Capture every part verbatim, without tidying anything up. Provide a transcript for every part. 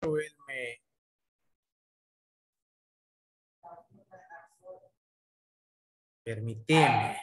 Él me... Permíteme.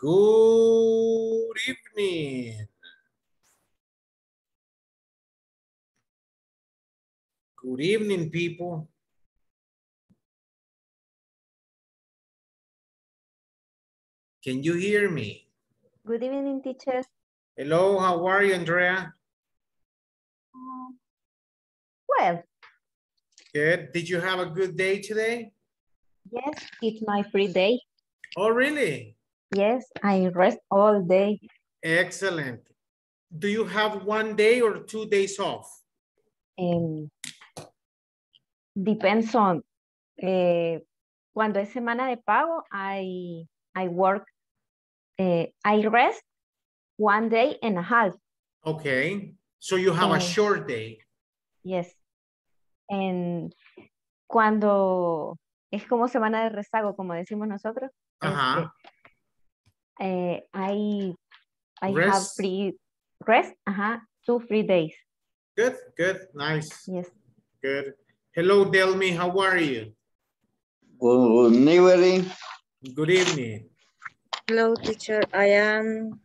Good evening. Good evening, people. Can you hear me? Good evening, teacher. Hello, how are you, Andrea? Um, well. Good. Did you have a good day today? Yes, it's my free day. Oh, really? Yes, I rest all day. Excellent. Do you have one day or two days off? Um, depends on. Eh, cuando es semana de pago, I, I work, eh, I rest one day and a half. Okay, so you have uh, a short day. Yes. And cuando es como semana de rezago, como decimos nosotros. Ajá. Uh-huh. Este, Uh, I I rest. have free rest, uh-huh, two free days. Good, good, nice. Yes. Good. Hello, Delmi, how are you? Good evening. Good evening. Hello, teacher. I am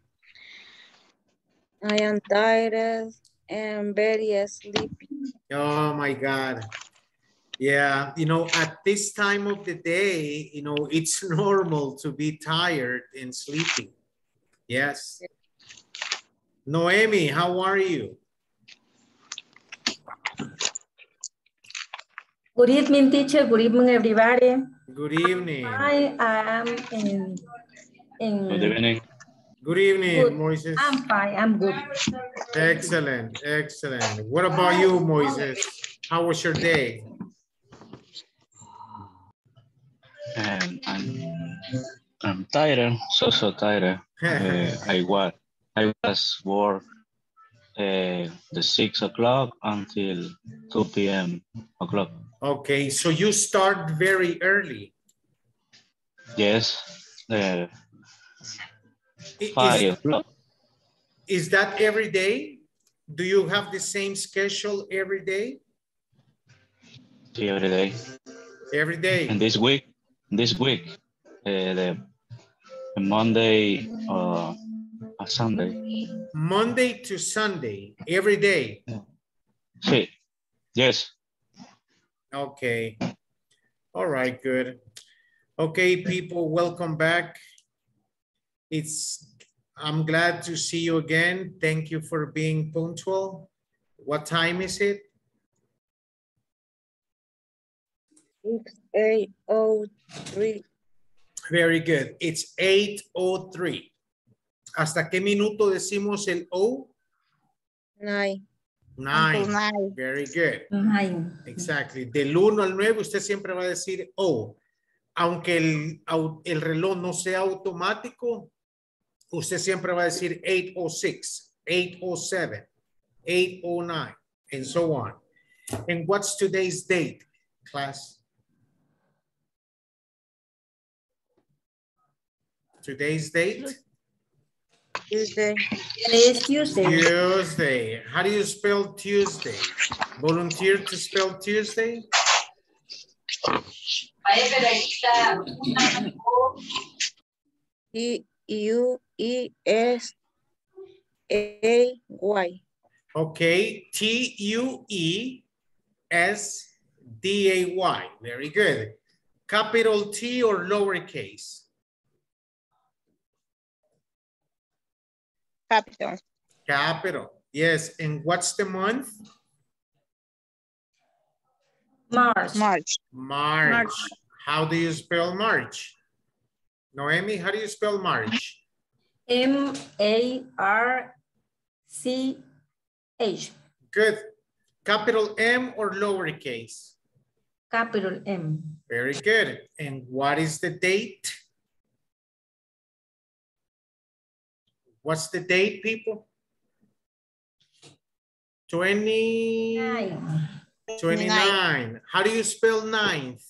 I am tired and very sleepy. Oh my God. Yeah, you know, at this time of the day, you know, it's normal to be tired and sleepy. Yes. Noemi, how are you? Good evening, teacher. Good evening, everybody. Good evening. I am in... in... Good evening. Good evening, good. Moises. I'm fine. I'm good. Excellent. Excellent. What about you, Moises? How was your day? Um, I'm, I'm tired, so, so tired. uh, I was, I was work uh, the six o'clock until two P M o'clock. Okay, so you start very early. Yes, uh, is, five o'clock. Is that every day? Do you have the same schedule every day? Every day. Every day. And this week. This week, uh, the Monday or uh, Sunday. Monday to Sunday, every day. Sí. Yes. Okay. All right, good. Okay, people, welcome back. It's. I'm glad to see you again. Thank you for being punctual. What time is it? eight oh three. Very good. It's eight oh three. ¿Hasta qué minuto decimos el O? Nine. Nine. Nine. Very good. Nine. Exactly. Del uno al nueve usted siempre va a decir O. Aunque el, el reloj no sea automático, usted siempre va a decir eight oh six, eight oh seven, eight oh nine, and so on. And what's today's date, class? Today's date? Tuesday. It's Tuesday. Tuesday. How do you spell Tuesday? Volunteer to spell Tuesday? T U E S A Y. Okay. T U E S D A Y. Very good. Capital T or lowercase? Capital. Capital, yes. And what's the month? March. March. March. March. How do you spell March? Noemi, how do you spell March? M A R C H. Good. Capital M or lowercase? Capital M. Very good. And what is the date? What's the date, people? twenty-nine. twenty-nine. How do you spell ninth?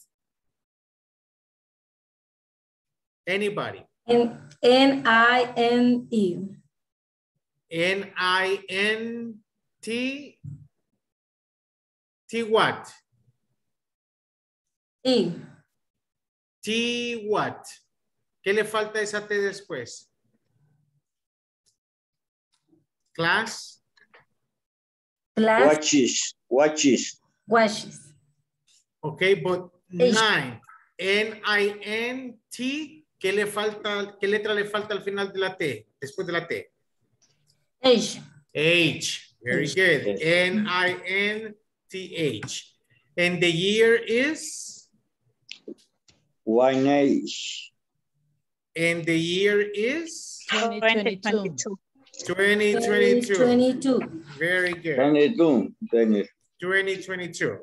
Anybody? N I N E. N I N T. T what? E. T what? ¿Qué le falta esa T después? Class. Class. Watches. Watches. Watches. Okay, but H. nine. N I N T. ¿Qué le falta? ¿Qué letra le falta al final de la T? Después de la T. H. H. Very H. good. N I N T H. And the year is? one eight. And the year is? twenty twenty-two. twenty twenty-two. twenty twenty-two. Very good. twenty twenty-two.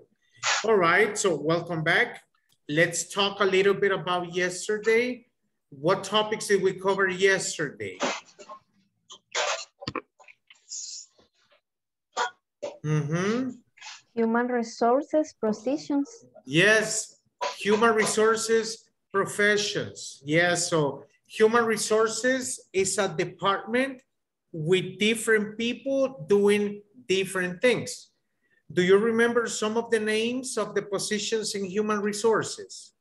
All right, so welcome back. Let's talk a little bit about yesterday. What topics did we cover yesterday? Mm-hmm. Human resources professions. Yes, human resources professions. Yes, so human resources is a department with different people doing different things. Do you remember some of the names of the positions in human resources?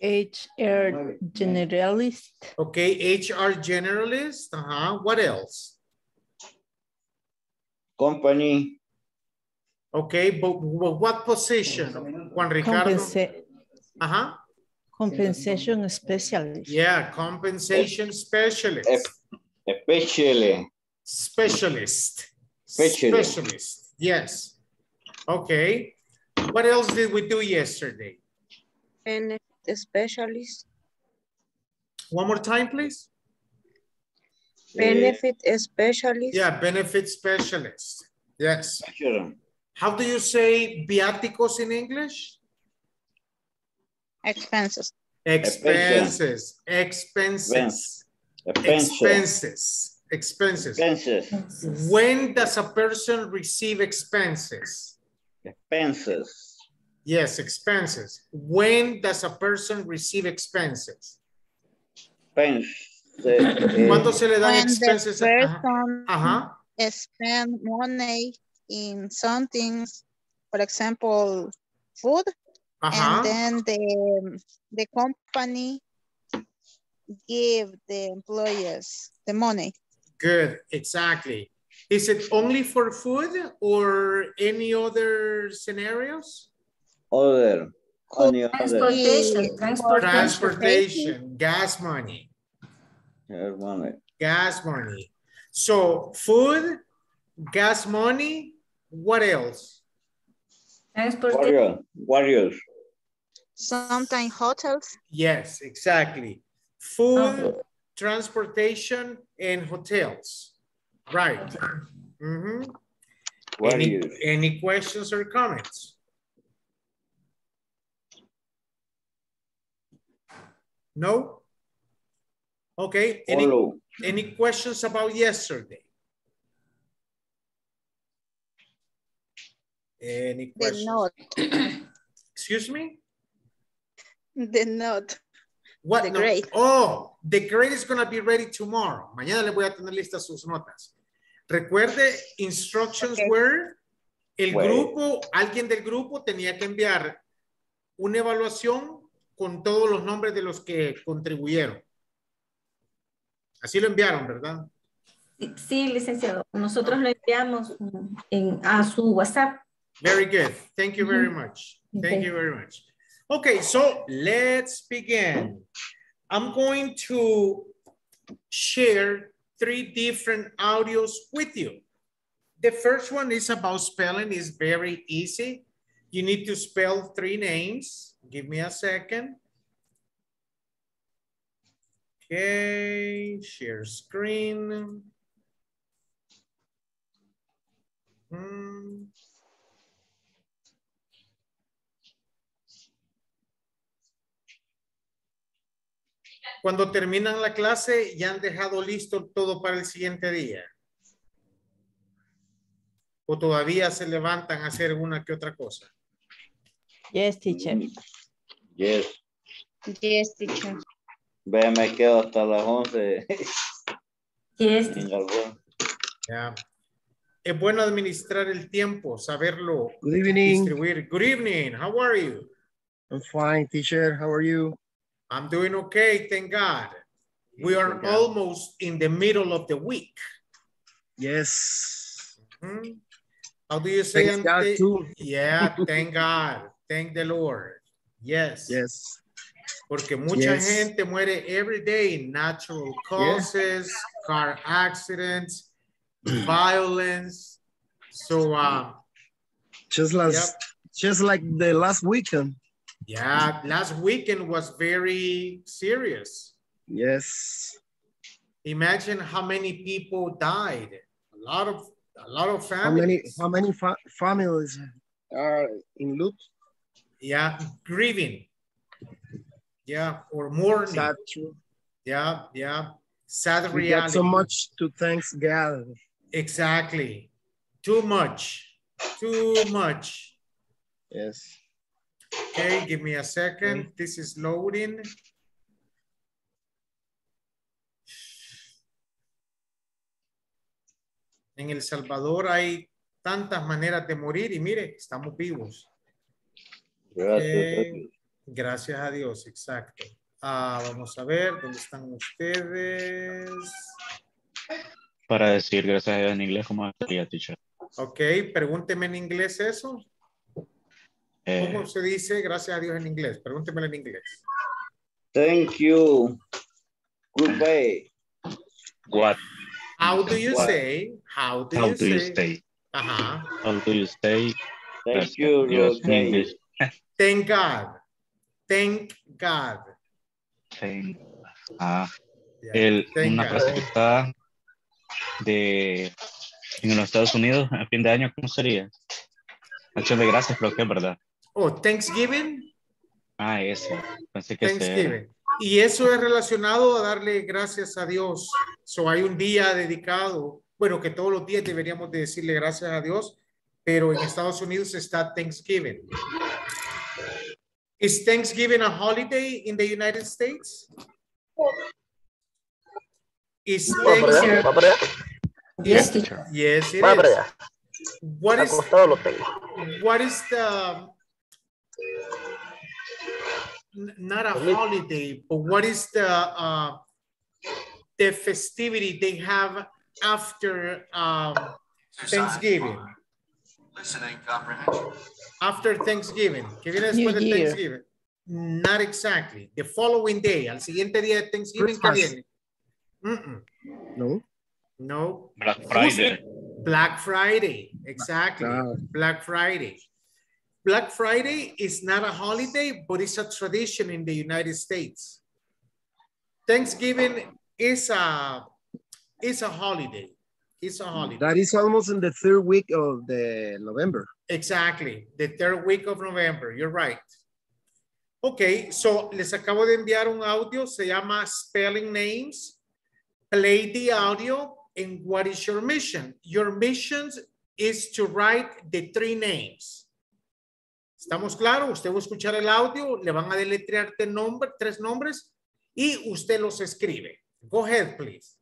H R generalist. Okay, H R generalist. Uh-huh. What else? Company. Okay, but, but what position, Juan Ricardo? Compensa uh-huh. Compensation specialist. Yeah, compensation specialist. Specialist. Specialist. Specialist. Specialist, yes. Okay, what else did we do yesterday? And specialist. One more time, please. Benefit specialist. Yeah, benefit specialist. Yes. Sure. How do you say viáticos in English? Expenses. Expenses. Expenses. Expenses. Expenses. Expenses. When does a person receive expenses? Expenses. Yes, expenses. When does a person receive expenses? Expenses. ¿Cuánto se le dan when expenses? The person Ajá. Ajá. Spend money in something, for example, food, Ajá. and then the, the company give the employers the money. Good, exactly. Is it only for food or any other scenarios? Other. Other. Transportation. Transportation. Transportation. Gas money. Money. Gas money. So food, gas money, what else? Transportation. Warriors. Sometimes hotels. Yes, exactly. Food, okay. transportation, and hotels. Right. Mm-hmm. Any, any questions or comments? No? Okay, any, any questions about yesterday? Any questions? The note. Excuse me? The note. What the note? Grade. Oh, the grade is going to be ready tomorrow. Mañana le voy a tener listas sus notas. Recuerde, instructions okay. were, el well. grupo, alguien del grupo tenía que enviar una evaluación con todos los nombres de los que contribuyeron. Así lo enviaron, ¿verdad? Sí, licenciado. Nosotros lo enviamos en, a su WhatsApp. Very good. Thank you very much. Thank you very much. Okay, so let's begin. I'm going to share three different audios with you. The first one is about spelling. It's very easy. You need to spell three names. Give me a second. Okay, share screen. Hmm. Cuando terminan la clase, ya han dejado listo todo para el siguiente día. ¿O todavía se levantan a hacer una que otra cosa? Yes, teacher. Yes. Yes, teacher. Ve, me quedo hasta las once. Yes. Yeah. Es bueno administrar el tiempo, saberlo Good evening. distribuir. Good evening. How are you? I'm fine, teacher. How are you? I'm doing okay, thank God. We are yeah. almost in the middle of the week. Yes. Mm-hmm. How do you say? Thank God too. Yeah, thank God. Thank the Lord. Yes. Yes. Porque mucha yes. gente muere every day in natural causes, yeah. car accidents, violence. So, uh, just last, yep. just like the last weekend. Yeah, last weekend was very serious. Yes. Imagine how many people died. A lot of, a lot of families. How many, how many fa families are in loop? Yeah, grieving. Yeah, or mourning. Sad, true. Yeah, yeah. Sad we reality. So much to thanks God. Exactly. Too much. Too much. Yes. Okay, give me a second. This is loading. En El Salvador hay tantas maneras de morir y mire, estamos vivos. Gracias. Okay. Gracias a Dios, exacto. Ah, vamos a ver, ¿dónde están ustedes? Para decir gracias a Dios en inglés, ¿cómo sería, teacher? Ok, pregúnteme en inglés eso. Eh, ¿Cómo se dice gracias a Dios en inglés? Pregúntemelo en inglés. Thank you. Goodbye. What? How do you What? say? How do, how you, do say? you stay? Ajá. Uh-huh. How do you stay? Thank That's you, Dios en inglés. Thank God. Thank God. Thank ah, yeah. el, Thank una God. Frase que está de, en los Estados Unidos a fin de año, ¿cómo sería? Acción de gracias, creo que es verdad. Oh, Thanksgiving. Ah, eso. Pensé que Thanksgiving. Se... Y eso es relacionado a darle gracias a Dios. So, hay un día dedicado, bueno, que todos los días deberíamos de decirle gracias a Dios, pero en Estados Unidos está Thanksgiving. Is Thanksgiving a holiday in the United States? Is Thanksgiving... Yes, teacher. Yes, it is. What is, what is the... Not a holiday, but what is the, uh, the festivity they have after um, Thanksgiving? Listening comprehension. After Thanksgiving. ¿Qué viene después de Thanksgiving? Not exactly. The following day. Al siguiente día de Thanksgiving, ¿qué viene? Mm-mm. No. No. Black Friday. Black Friday. Exactly. Black, Black Friday. Black Friday is not a holiday, but it's a tradition in the United States. Thanksgiving is a, is a holiday. It's a holiday. That is almost in the third week of the November. Exactly. The third week of November. You're right. Okay. So les acabo de enviar un audio. Se llama Spelling Names. Play the audio. And what is your mission? Your mission is to write the three names. ¿Estamos claros? Usted va a escuchar el audio. Le van a deletrear nombre, tres nombres. Y usted los escribe. Go ahead, please.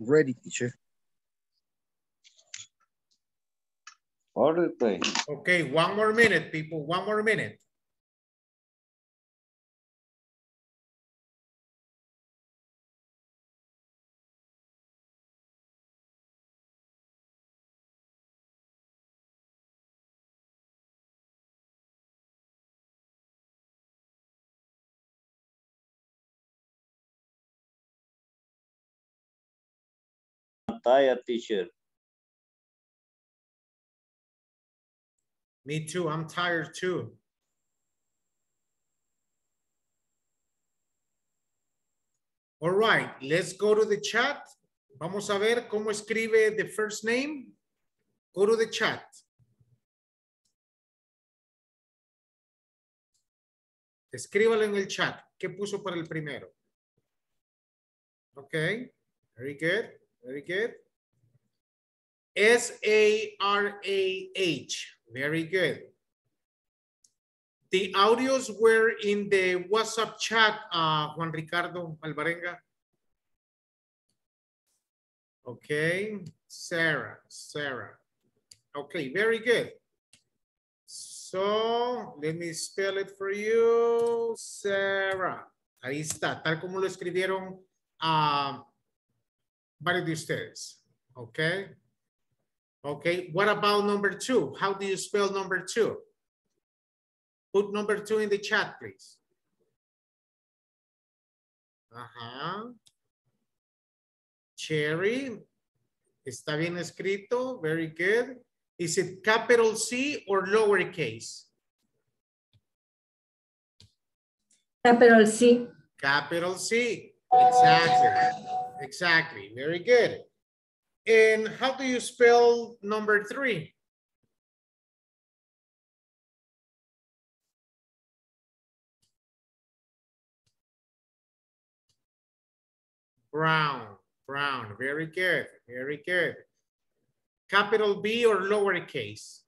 Ready, teacher. All right. Okay, one more minute, people. One more minute. Tired, teacher. Me too. I'm tired too. All right, let's go to the chat. Vamos a ver cómo escribe the first name. Go to the chat. Escríbalo en el chat. ¿Qué puso para el primero? Okay, very good. Very good. S A R A H. Very good. The audios were in the WhatsApp chat, uh, Juan Ricardo Alvarenga. Okay. Sarah, Sarah. Okay, very good. So, let me spell it for you. Sarah. Ahí está, tal como lo escribieron a... Uh, varios de ustedes, okay? Okay, what about number two? How do you spell number two? Put number two in the chat, please. Uh-huh. Cherry, está bien escrito, very good. Is it capital C or lowercase? Capital C. Capital C, exactly. Exactly, very good. And how do you spell number three? Brown, brown, very good, very good. Capital B or lowercase?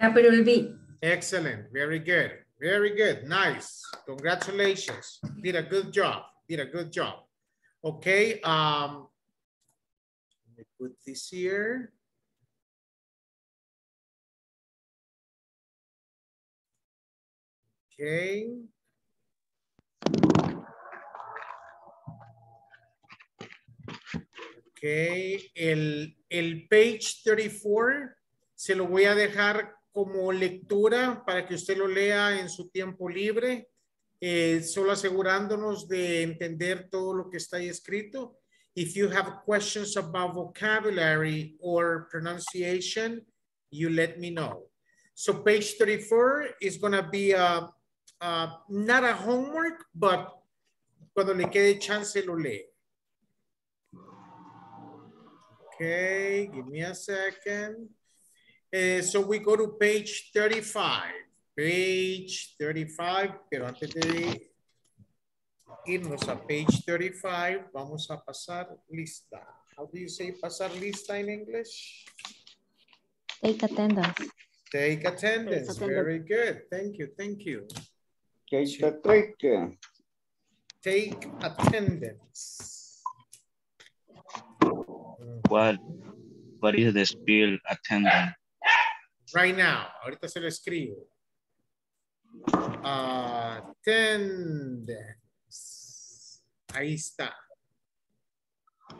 Capital B. Excellent, very good, very good, nice. Congratulations, did a good job. Did a good job. Okay. Um, let me put this here. Okay. Okay. El, el page thirty-four se lo voy a dejar como lectura para que usted lo lea en su tiempo libre. Eh, solo asegurándonos de entender todo lo que está ahí escrito. If you have questions about vocabulary or pronunciation, you let me know. So page thirty-four is going to be a, a, not a homework, but cuando le quede chance lo lee. Okay, give me a second. Eh, so we go to page thirty-five. Page thirty-five, pero antes de irnos a page thirty-five, vamos a pasar lista. How do you say pasar lista in English? Take attendance. Take attendance. Take attendance. Very good. Thank you. Thank you. Take attendance. Take attendance. What, what is the spell attendance? Right now. Ahorita se lo escribo. Attendance. Ahí está.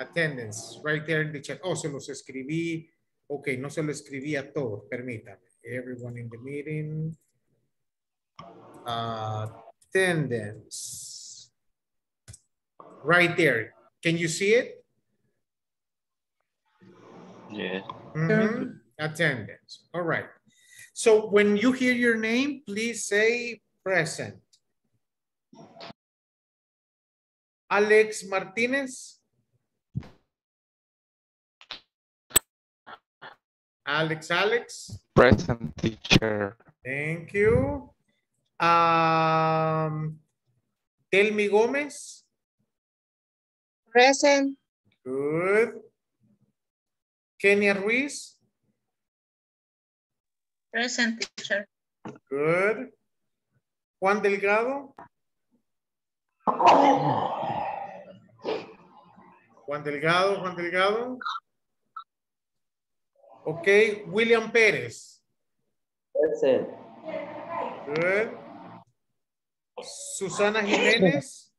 Attendance. Right there in the chat. Oh, se los escribí. Ok, no se lo escribí a todos. Permítame. Everyone in the meeting. Attendance. Right there. Can you see it? Yeah. Mm-hmm. Attendance. All right. So when you hear your name, please say present. Alex Martinez. Alex, Alex. Present, teacher. Thank you. Um, Delmi Gomez. Present. Good. Kenya Ruiz. Present, teacher. Good. Juan Delgado. Juan Delgado, Juan Delgado. Okay, William Pérez. Present. Good. Susana Jiménez.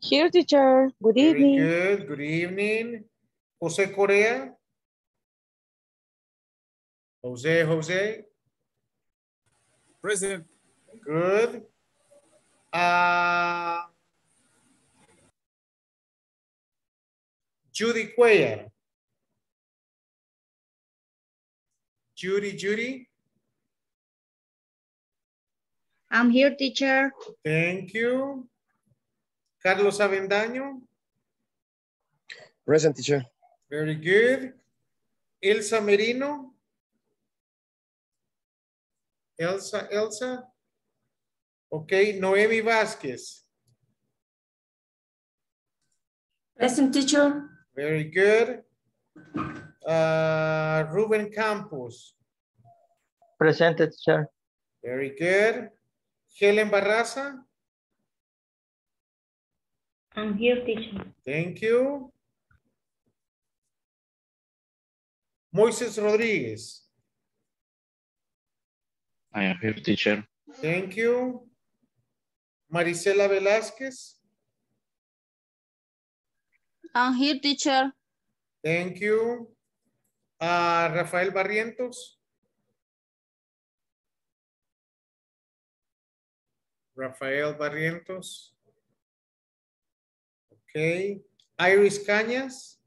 Here, teacher. Good evening. Very good. Good evening. Jose Correa. Jose, Jose. Present. Good. Uh, Judy Cuellar. Judy, Judy. I'm here, teacher. Thank you. Carlos Avendaño. Present, teacher. Very good. Elsa Merino. Elsa, Elsa. Okay, Noemi Vázquez. Present, teacher. Very good. Uh, Ruben Campos. Present, teacher. Very good. Helen Barraza. I'm here, teacher. Thank you. Moises Rodriguez. I am here, teacher. Thank you. Maricela Velázquez. I'm here, teacher. Thank you. Uh, Rafael Barrientos. Rafael Barrientos. Okay. Iris Cañas.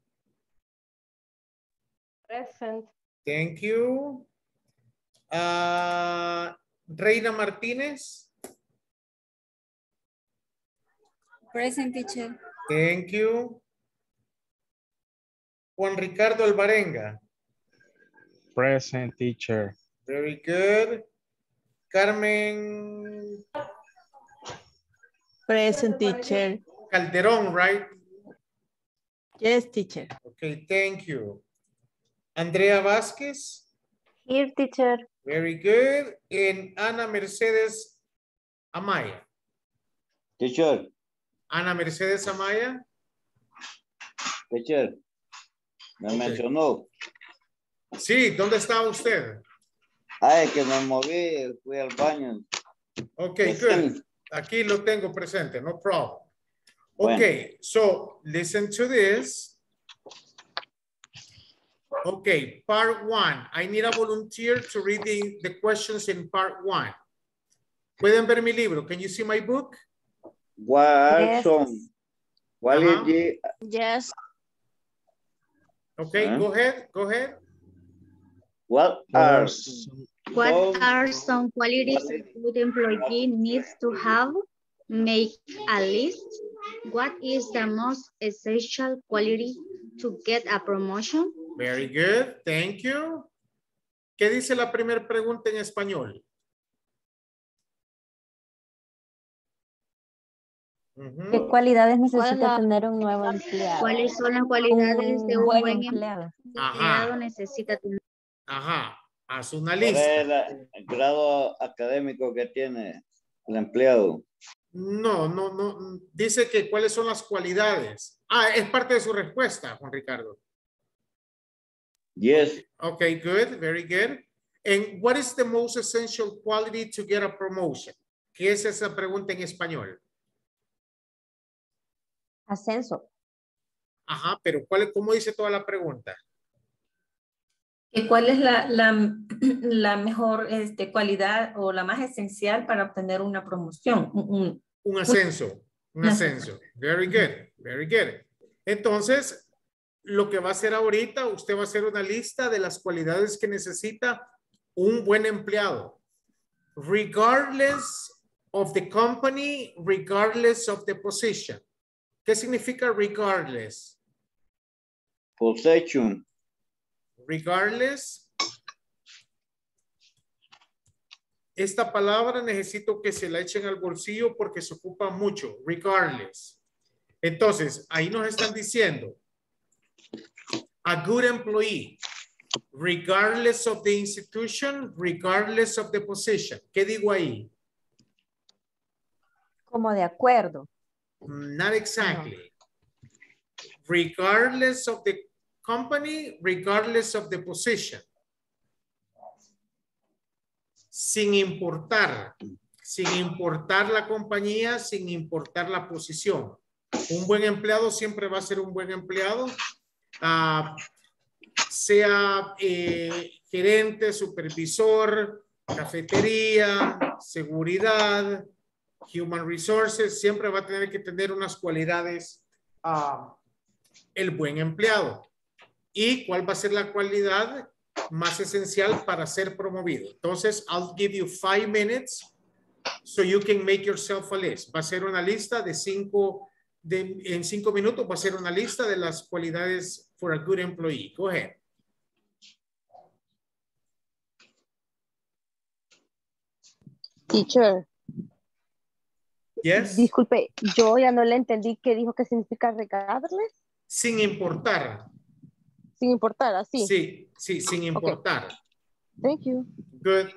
Present. Thank you. Uh, Reina Martinez. Present, teacher. Thank you. Juan Ricardo Alvarenga. Present, teacher. Very good. Carmen. Present, teacher. Calderón, right? Yes, teacher. Okay, thank you. Andrea Vázquez. Here, teacher. Very good. And Ana Mercedes Amaya. Teacher. Ana Mercedes Amaya. Teacher. Me okay. mencionó. Sí, ¿dónde estaba usted? Ay, que me moví, fui al baño. Ok, good. Aquí lo tengo presente, no problem. Bueno. Ok, so listen to this. Okay, part one. I need a volunteer to read the, the questions in part one. ¿Pueden ver mi libro? Can you see my book? What song? What is it? Yes. Okay, huh? go ahead. Go ahead. What are some, what are some qualities a good employee needs to have? Make a list. What is the most essential quality to get a promotion? Very good. Thank you. ¿Qué dice la primera pregunta en español? Uh-huh. ¿Qué cualidades necesita tener un nuevo empleado? ¿Cuáles son las cualidades un de un buen, buen empleado? empleado necesita tener? Ajá. Haz una lista. El, el grado académico que tiene el empleado. No, no, no. Dice que cuáles son las cualidades. Ah, es parte de su respuesta, Juan Ricardo. Yes. Okay, good. Very good. And what is the most essential quality to get a promotion? ¿Qué es esa pregunta en español? Ascenso. Ajá, pero ¿cuál, cómo dice toda la pregunta? ¿Y cuál es la, la, la mejor este, cualidad o la más esencial para obtener una promoción? Un, un ascenso, un ascenso. Very good, very good. Entonces, lo que va a hacer ahorita, usted va a hacer una lista de las cualidades que necesita un buen empleado. Regardless of the company, regardless of the position. ¿Qué significa regardless? Position. Regardless. Esta palabra necesito que se la echen al bolsillo porque se ocupa mucho. Regardless. Entonces, ahí nos están diciendo. A good employee. Regardless of the institution. Regardless of the position. ¿Qué digo ahí? Como de acuerdo. Not exactly. regardless of the company, regardless of the position. Sin importar, sin importar la compañía, sin importar la posición. Un buen empleado siempre va a ser un buen empleado, uh, sea eh, gerente, supervisor, cafetería, seguridad, human resources, siempre va a tener que tener unas cualidades uh, el buen empleado. ¿Y cuál va a ser la cualidad más esencial para ser promovido? Entonces, I'll give you five minutes so you can make yourself a list. Va a ser una lista de cinco, de, en cinco minutos va a ser una lista de las cualidades for a good employee. Go ahead. Teacher. Yes. Disculpe, yo ya no le entendí qué dijo que significa regardless. Sin importar. Sin importar, así. Sí, sí, sin importar. Okay. Thank you. Good.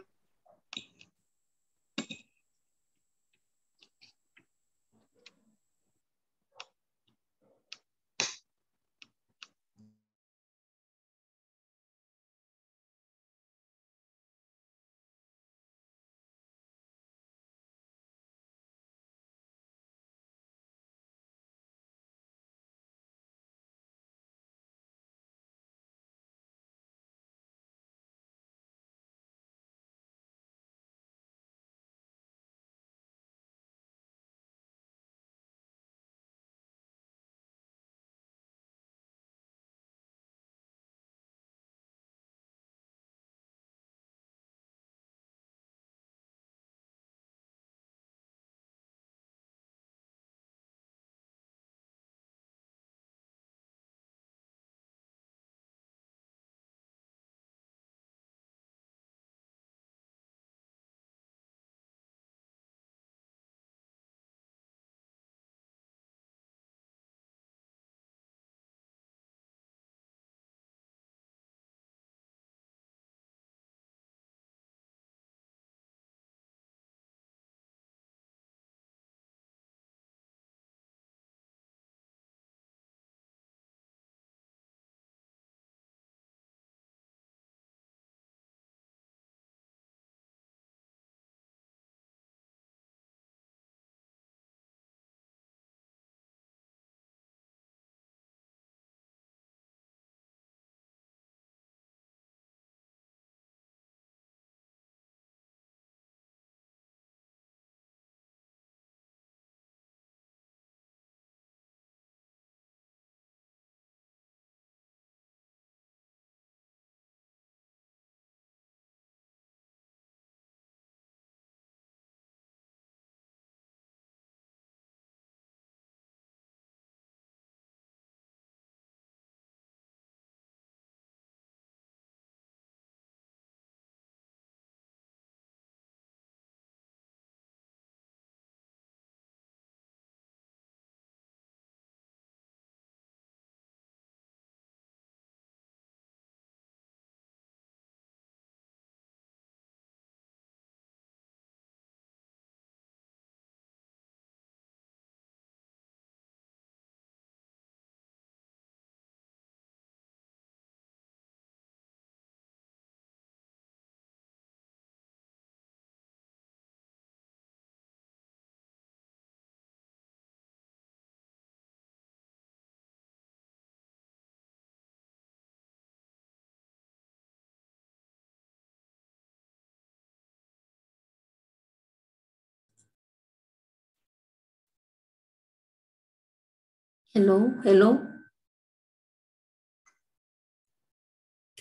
Hello, hello.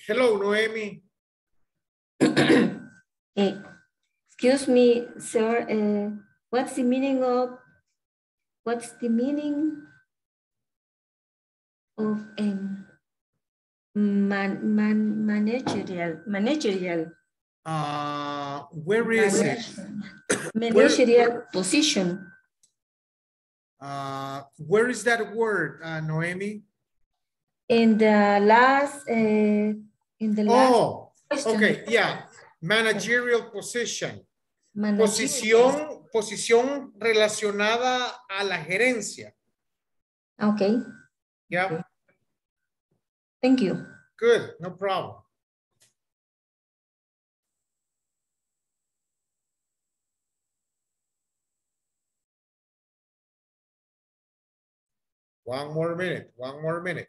Hello, Noemi. Hey, excuse me, sir. Uh, what's the meaning of what's the meaning of um, man, man, managerial managerial? Uh, where is managerial, it? Managerial where, position. Uh, where is that word, uh, Noemi? In the last, uh, in the last. Oh, question. Okay, yeah. Managerial position. Managerial. Posición, posición relacionada a la gerencia. Okay. Yeah. Okay. Thank you. Good, no problem. One more minute, one more minute.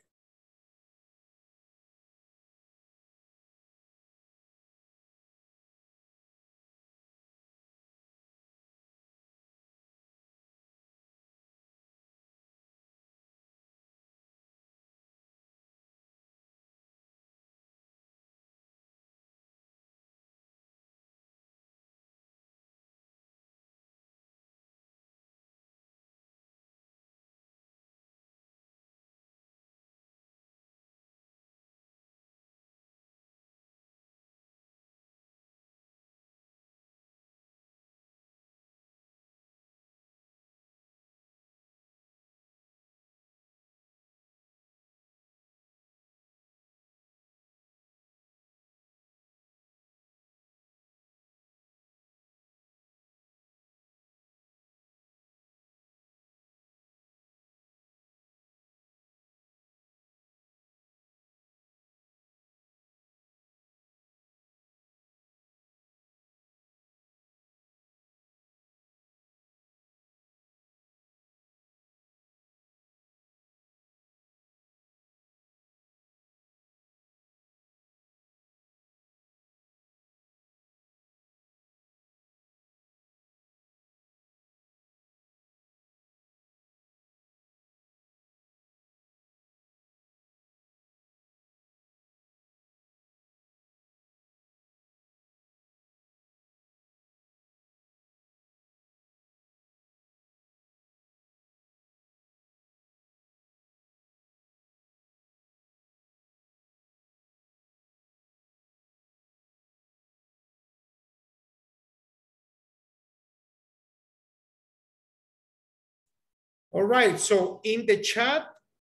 All right, so in the chat,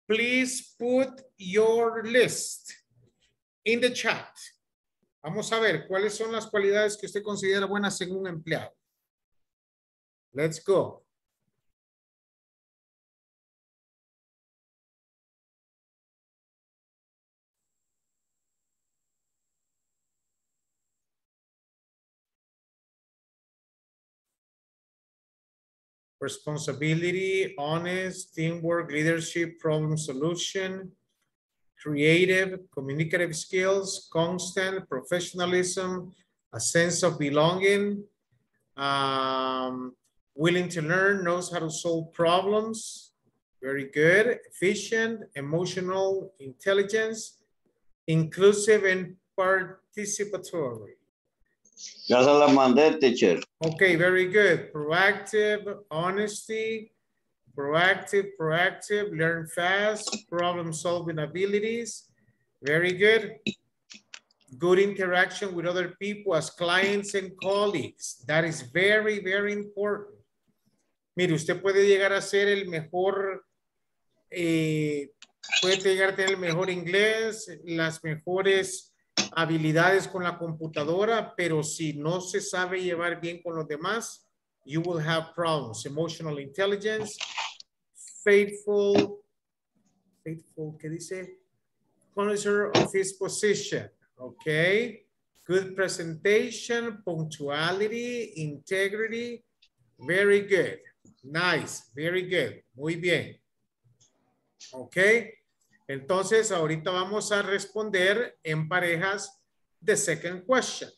please put your list in the chat. Vamos a ver cuáles son las cualidades que usted considera buenas en un empleado. Let's go. Responsibility, honest, teamwork, leadership, problem solution, creative, communicative skills, constant, professionalism, a sense of belonging, um, willing to learn, knows how to solve problems, very good, efficient, emotional intelligence, inclusive and participatory. Ya se la mandé, teacher. Okay, very good. Proactive, honesty, proactive, proactive, learn fast, problem solving abilities. Very good. Good interaction with other people as clients and colleagues. That is very, very important. Mire, usted puede llegar a ser el mejor, eh, puede llegar a tener el mejor inglés, las mejores habilidades con la computadora, pero si no se sabe llevar bien con los demás, you will have problems. Emotional intelligence, faithful, faithful, ¿qué dice? Connoisseur of his position, okay? Good presentation, punctuality, integrity, very good. Nice, very good, muy bien. Okay. Entonces, ahorita vamos a responder en parejas the second question.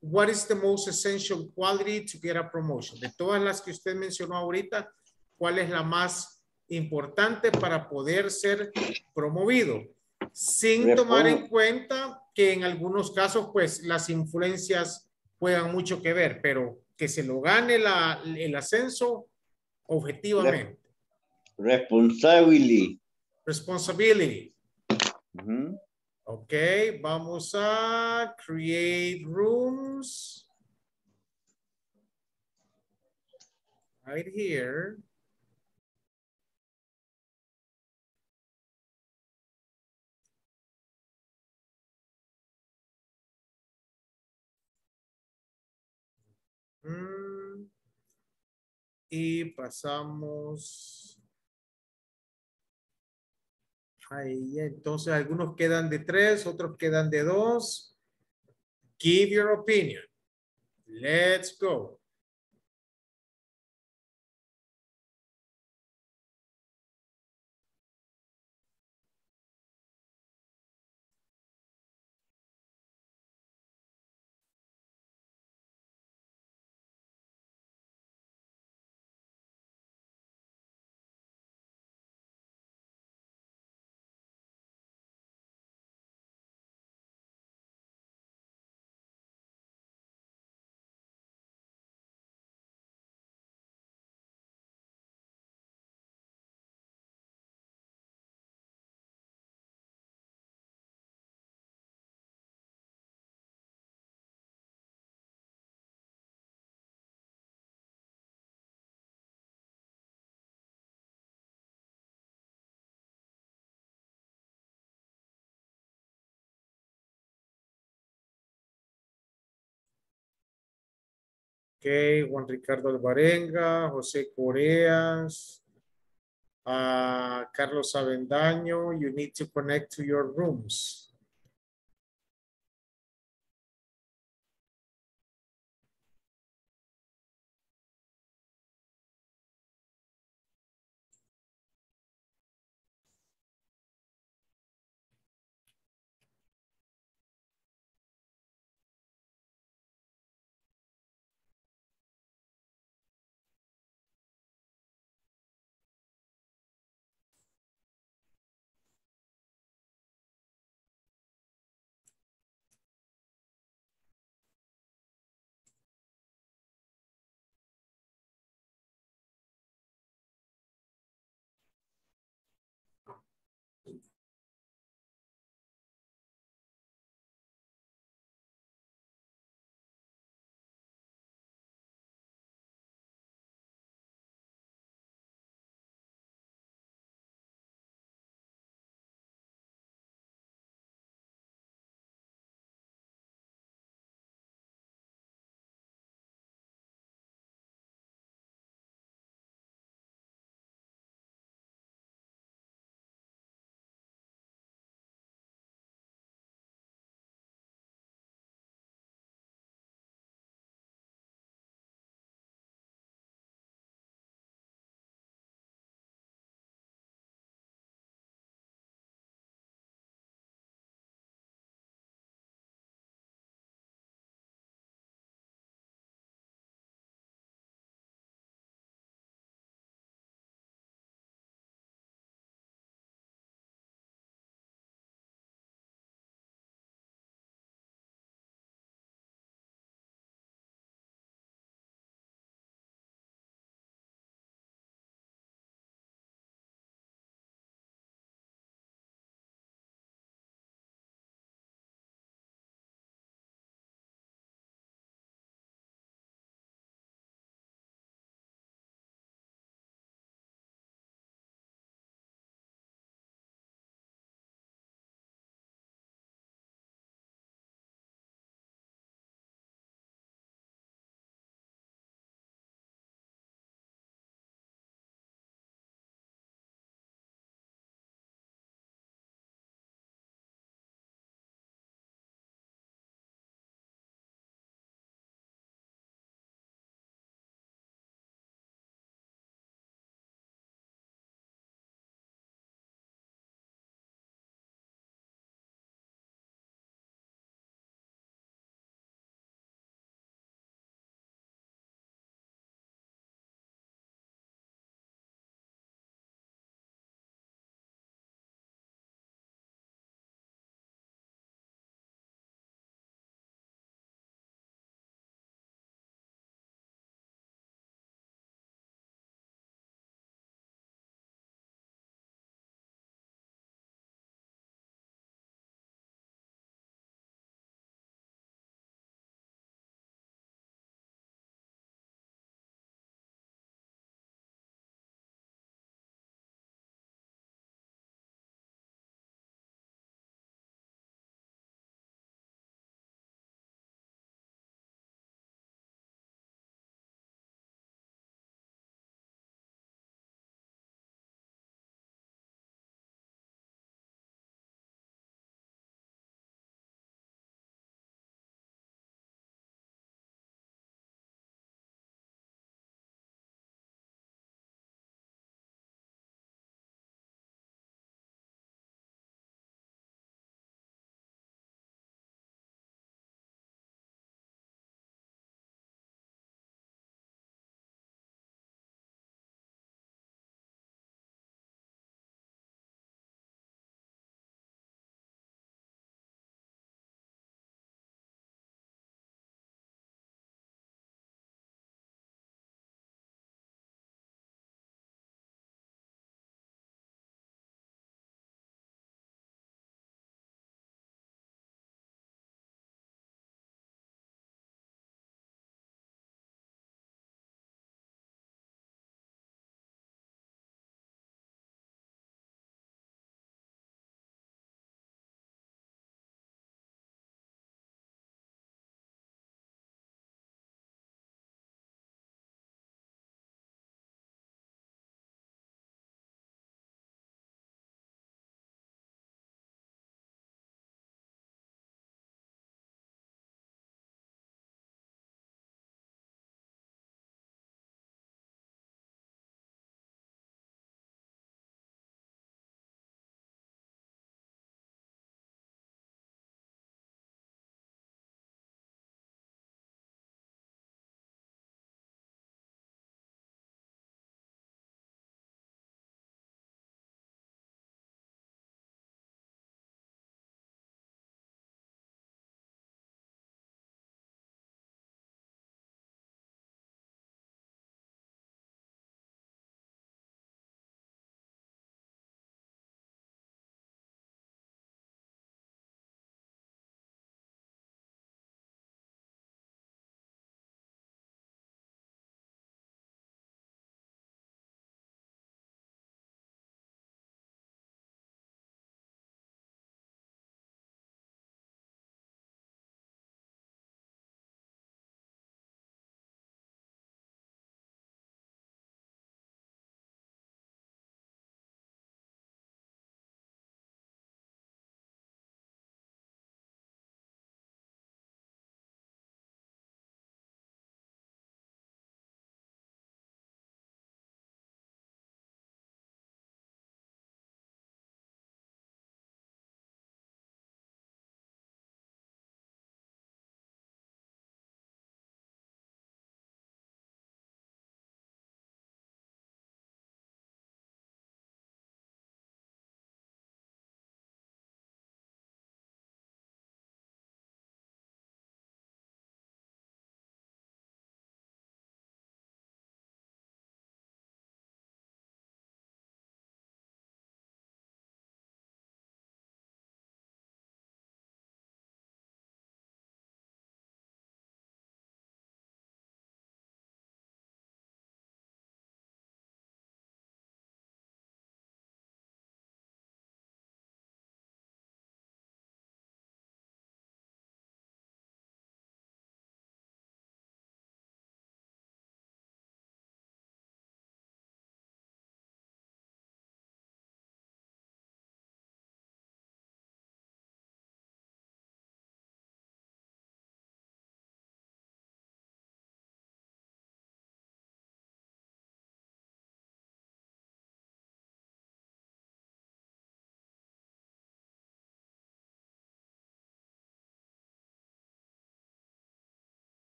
What is the most essential quality to get a promotion? De todas las que usted mencionó ahorita, ¿cuál es la más importante para poder ser promovido? Sin tomar en cuenta que en algunos casos, pues, las influencias juegan mucho que ver, pero que se lo gane la, el ascenso objetivamente. Responsabilidad. Responsibility. Mm-hmm. Okay, vamos a create rooms. Right here. Mm-hmm. Y pasamos... ahí. Entonces algunos quedan de tres, otros quedan de dos. Give your opinion. Let's go. Okay, Juan Ricardo Alvarenga, Jose Correas, uh, Carlos Avendaño, you need to connect to your rooms.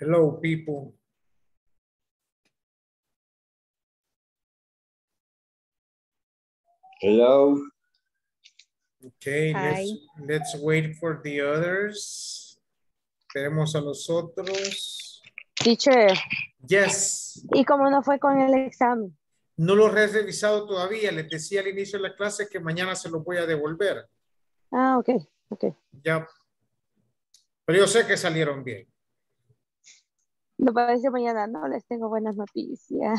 Hello, people. Hello. Okay, let's, let's wait for the others. Esperemos a los otros. Teacher. Yes. ¿Y cómo no fue con el examen? No lo he revisado todavía. Les decía al inicio de la clase que mañana se los voy a devolver. Ah, ok. okay. Ya. Pero yo sé que salieron bien. No parece mañana, no les tengo buenas noticias.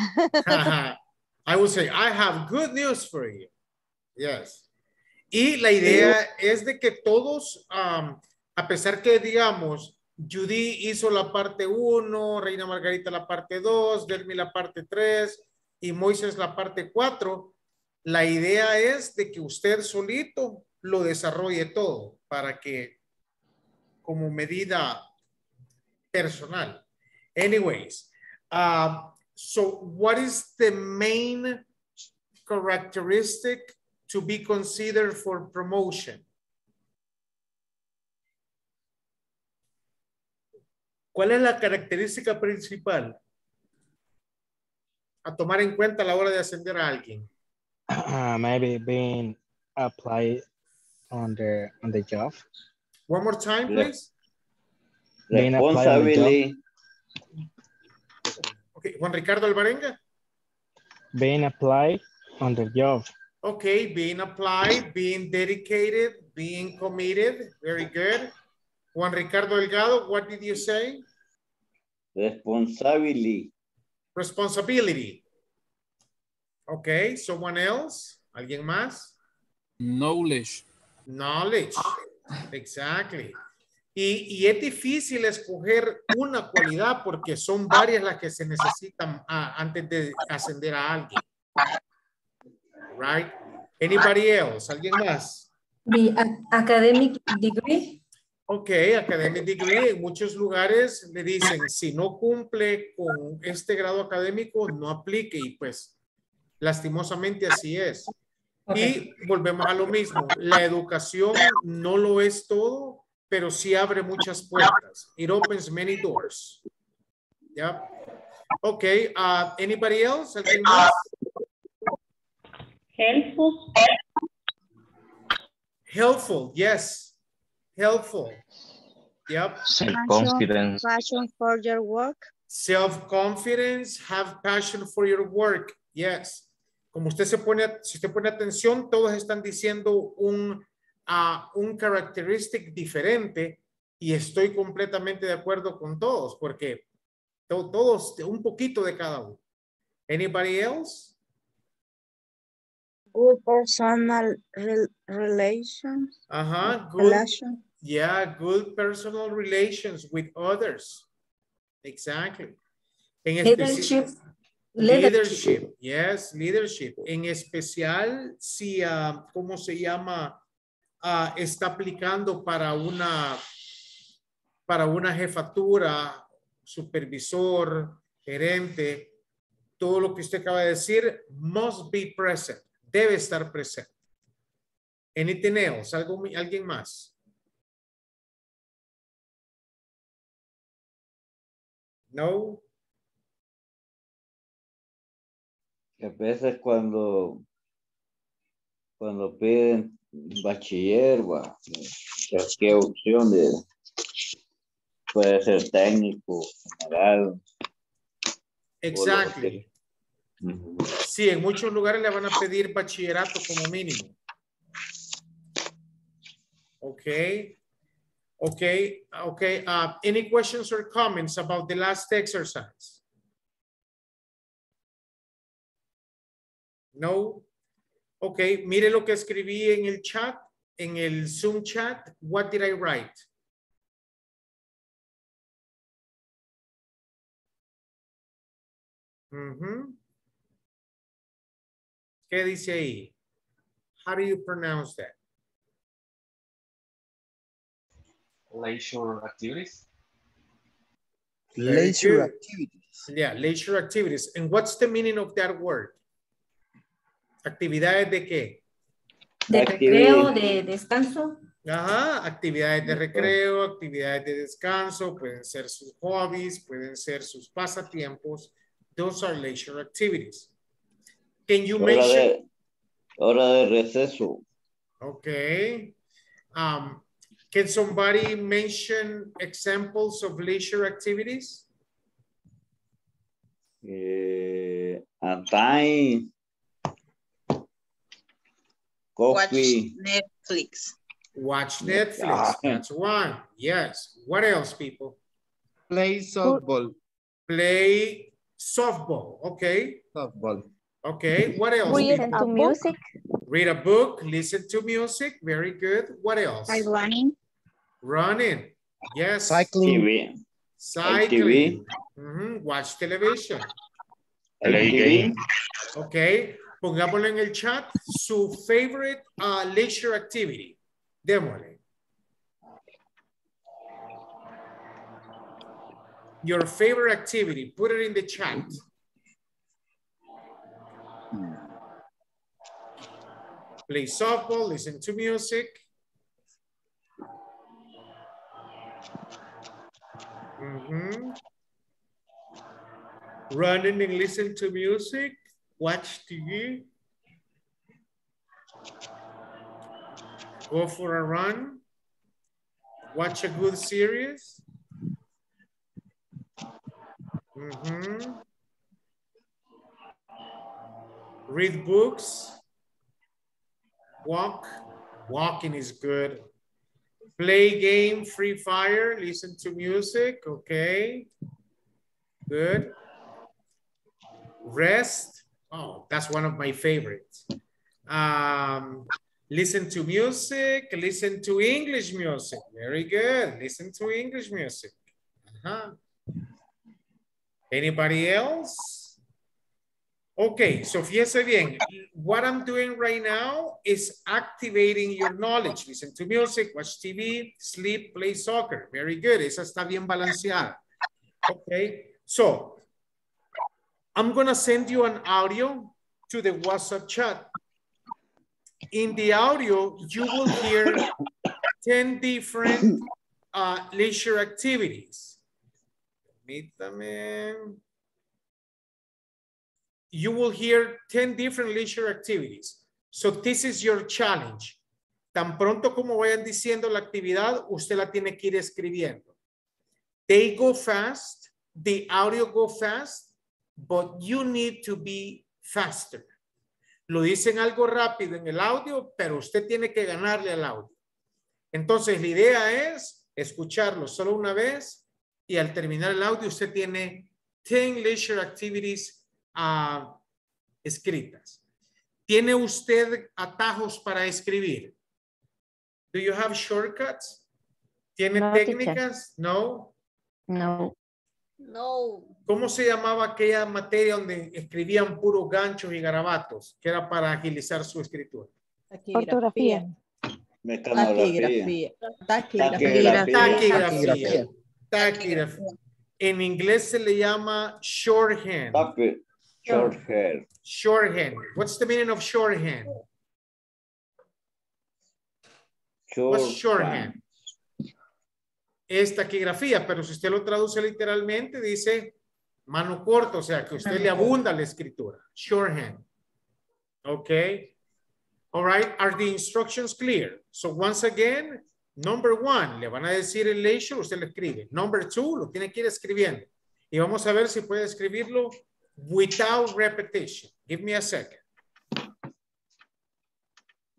I would say, I have good news for you. Yes. Y la idea es de que todos, um, a pesar que digamos, Judy hizo la parte uno, Reina Margarita la parte dos, Delmi la parte tres y Moises la parte cuatro, la idea es de que usted solito lo desarrolle todo para que, como medida personal. Anyways, uh, so what is the main characteristic to be considered for promotion? ¿Cuál es la característica principal a tomar en cuenta a la hora de ascender a alguien? Uh, maybe being applied on the on the job. One more time, please. Being applied on the job. Okay, Juan Ricardo Alvarenga. Being applied on the job. Okay, being applied, being dedicated, being committed. Very good. Juan Ricardo Delgado, what did you say? Responsibility. Responsibility. Okay, someone else? ¿Alguien más? Knowledge. Knowledge. Exactly. Y, y es difícil escoger una cualidad porque son varias las que se necesitan a, antes de ascender a alguien. Right? Anybody else? ¿Alguien más? The academic degree. Ok, academic degree. En muchos lugares le dicen, si no cumple con este grado académico, no aplique. Y pues, lastimosamente así es. Okay. Y volvemos a lo mismo. La educación no lo es todo, pero sí abre muchas puertas. It opens many doors. Yeah. Ok, uh, anybody else? ¿Alguien más? Helpful. Helpful, yes. Helpful. Yep. Self-confidence. Passion for your work. Self-confidence, have passion for your work. Yes. Como usted se pone, si usted pone atención, todos están diciendo un, uh, un characteristic diferente y estoy completamente de acuerdo con todos porque to, todos, un poquito de cada uno. Anybody else? Good personal re relations. Uh-huh. Good, relation. Yeah, good personal relations with others. Exactly. En leadership. leadership. Leadership. Yes, leadership. En especial si, uh, ¿cómo se llama? Uh, está aplicando para una, para una jefatura, supervisor, gerente. Todo lo que usted acaba de decir must be present. Debe estar presente. Anything else? ¿Algo, ¿Alguien más? No. A veces cuando cuando piden bachiller, cualquier opción de, puede ser técnico, general. Exactly. Sí, en muchos lugares le van a pedir bachillerato como mínimo. Ok. Ok. Ok. Uh, any questions or comments about the last exercise? No. Ok. Mire lo que escribí en el chat, en el Zoom chat. What did I write? Mm-hmm. ¿Qué dice ahí? How do you pronounce that? Leisure activities. Leisure activities. Yeah, leisure activities. And what's the meaning of that word? ¿Actividades de qué? De recreo, de descanso. Ajá, actividades de recreo, actividades de descanso, pueden ser sus hobbies, pueden ser sus pasatiempos. Those are leisure activities. Can you hora mention? De, hora de receso. Okay. Um, can somebody mention examples of leisure activities? Uh, a time. Coffee. Watch Netflix. Watch Netflix. That's one. Yes. What else, people? Play softball. Play softball. Okay. Softball. Okay. What else? Listen to music. Read a book. Listen to music. Very good. What else? I running. Running. Yes. Cycling. T V. Cycling. T V. Mm-hmm. Watch television. Play game. Okay. Pongámoslo en el chat. Su favorite uh, leisure activity. Démosle. Your favorite activity. Put it in the chat. Play softball. Listen to music. Mm-hmm. Running and listen to music. Watch T V. Go for a run. Watch a good series. Mm-hmm. Read books. Walk. Walking is good. Play game, Free Fire. Listen to music. Okay. Good. Rest. Oh, that's one of my favorites. Um, listen to music, listen to English music. Very good. Listen to English music. Uh-huh. Anybody else? Okay, so fíjese bien. What I'm doing right now is activating your knowledge. Listen to music, watch T V, sleep, play soccer. Very good. Esa está bien balanceada. Okay, so I'm gonna send you an audio to the WhatsApp chat. In the audio, you will hear ten different uh, leisure activities. You will hear ten different leisure activities. So this is your challenge. Tan pronto como vayan diciendo la actividad, usted la tiene que ir escribiendo. They go fast, the audio go fast, but you need to be faster. Lo dicen algo rápido en el audio, pero usted tiene que ganarle al audio. Entonces, la idea es escucharlo solo una vez y al terminar el audio, usted tiene ten leisure activities uh, escritas. ¿Tiene usted atajos para escribir? Do you have shortcuts? ¿Tiene no, técnicas? Teacher. No. No. No. ¿Cómo se llamaba aquella materia donde escribían puros ganchos y garabatos? Que era para agilizar su escritura. Ortografía. Mecanografía. Taquigrafía. Taquigrafía. Taquigrafía. En inglés se le llama shorthand. Shorthand. Shorthand. What's the meaning of shorthand? Short What's shorthand? Es taquigrafía, pero si usted lo traduce literalmente, dice mano corta, o sea, que usted le abunda la escritura. Shorthand. Okay. All right. Are the instructions clear? So once again, number one, le van a decir el leisure, usted lo escribe. Number two, lo tiene que ir escribiendo. Y vamos a ver si puede escribirlo without repetition. Give me a second.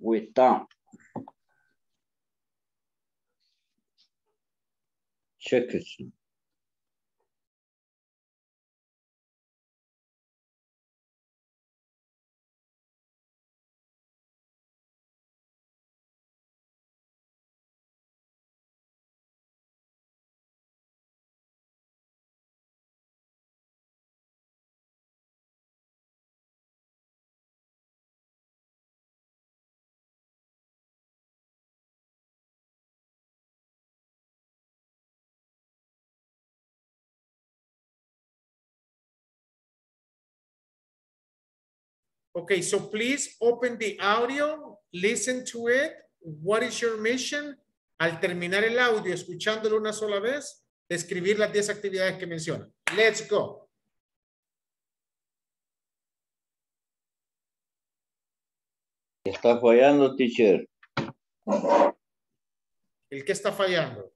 Without. Check it. Okay, so please open the audio, listen to it, what is your mission? Al terminar el audio, escuchándolo una sola vez, escribir las diez actividades que menciona. Let's go. Está fallando, teacher. ¿El qué está fallando?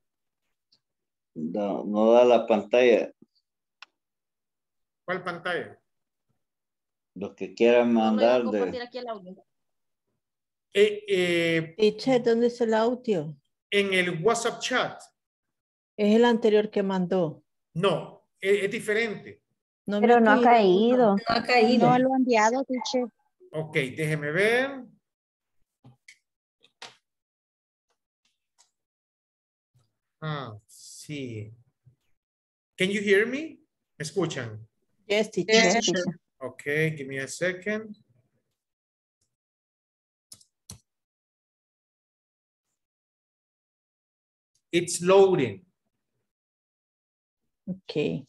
No, no da la pantalla. ¿Cuál pantalla? Los que quieran mandar. No me compartir aquí el audio. Eh, eh, teacher, ¿dónde es el audio? En el WhatsApp chat. Es el anterior que mandó. No, es, es diferente. No, pero no ha caído. No ha caído. No lo ha enviado, teacher. Ok, déjeme ver. Ah, sí. Can you hear me? ¿Me escuchan? Yes, teacher. Yes, teacher. Ok, give me a second. It's loading. Okay.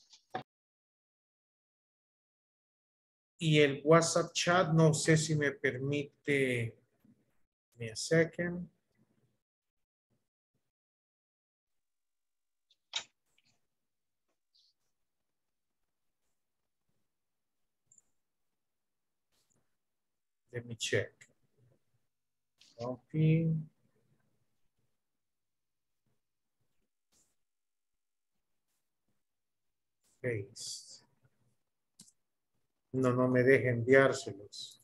Y el WhatsApp chat, no sé si me permite. Give me a second. Let me check. Copy. Paste. No, no me deje enviárselos.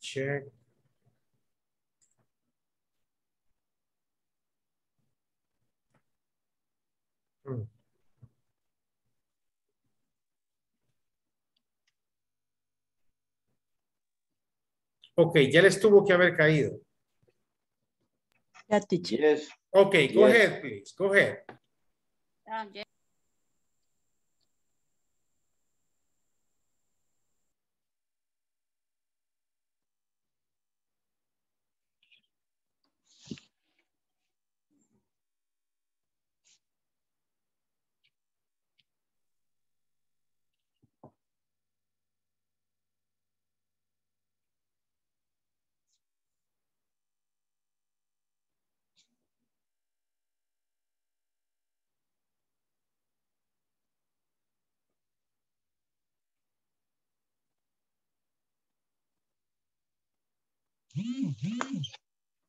Check. Hmm. Ok, ya les tuvo que haber caído. Yes. Ok, yes. Go ahead, please. Go ahead. Um, yes. Mm-hmm. Mm-hmm.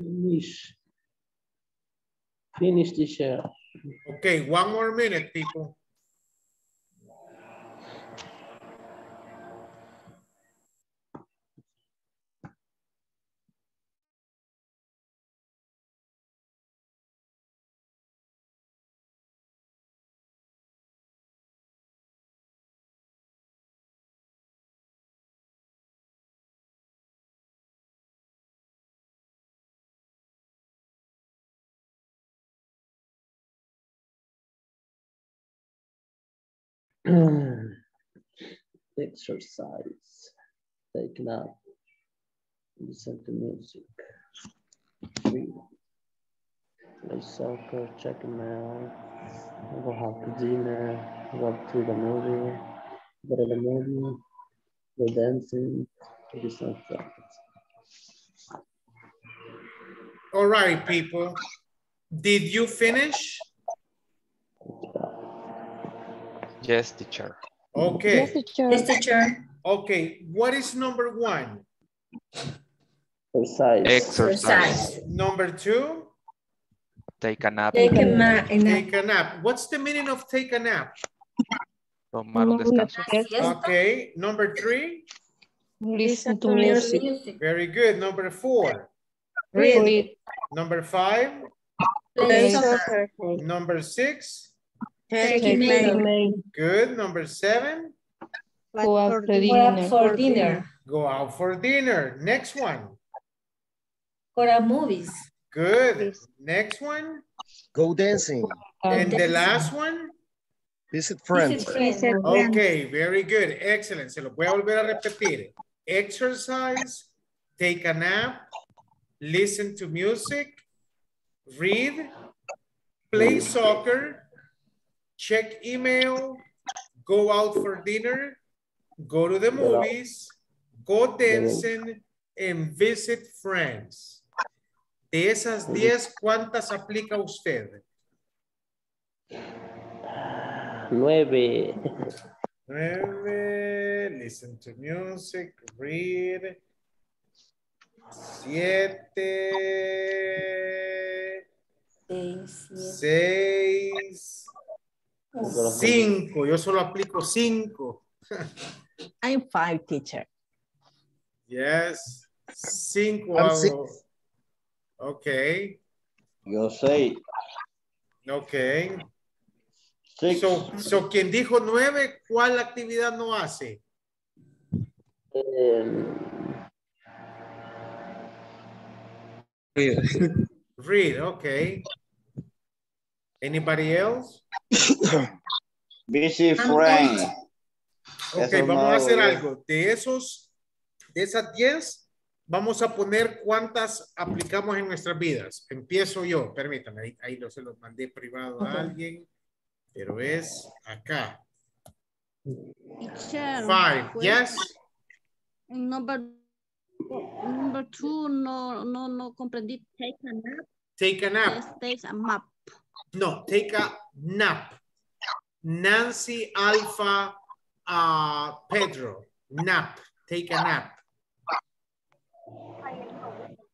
Finish. finish the share. Okay, one more minute, people. Exercise. Take now. Listen to music. Three. Play soccer. Check mail. Go have dinner. Go to the movie. Go to the movie. Go dancing. Do some stuff. All right, people. Did you finish? Yes, teacher. Okay. Yes, teacher. Yes, teacher. Okay. What is number one? Exercise. Exercise. Number two? Take a nap. Take a nap. Take a nap. What's the meaning of take a nap? Tomar un descanso. Okay. Number three? Listen to music. Very good. Number four? Read. Number five? Play soccer. Number six? Take take mail. Good. Number seven. Go out for dinner. Go out for dinner. Go out for dinner. Next one. Go to movies. Good. Next one. Go dancing. Go and dancing. The last one. Visit friends. Visit friends. Okay. Very good. Excellent. Se lo voy a volver a repetir. Exercise. Take a nap. Listen to music. Read. Play soccer. Check email, go out for dinner, go to the movies, go dancing, and visit friends. De esas diez, ¿cuántas aplica usted? Nueve. Nueve, listen to music, read. Siete. Seis. Seis. Cinco, yo solo aplico cinco. I'm five, teacher. Yes, cinco. I'm six. Okay. Yo seis. Okay. Six. So, so, quien dijo nueve, ¿cuál actividad no hace? Um, read. Read, okay. Anybody else? Visit friends. Ok, eso vamos no, a hacer no. algo. De esos, de esas diez, vamos a poner cuántas aplicamos en nuestras vidas. Empiezo yo, permítame. Ahí, ahí lo, se los mandé privado a alguien, pero es acá. Five, yes. Number, number two, no, no, no comprendí. Take a nap. Take a nap. Yes, take a map. No, take a nap. Nancy, Alpha, uh, Pedro. Nap. Take a nap.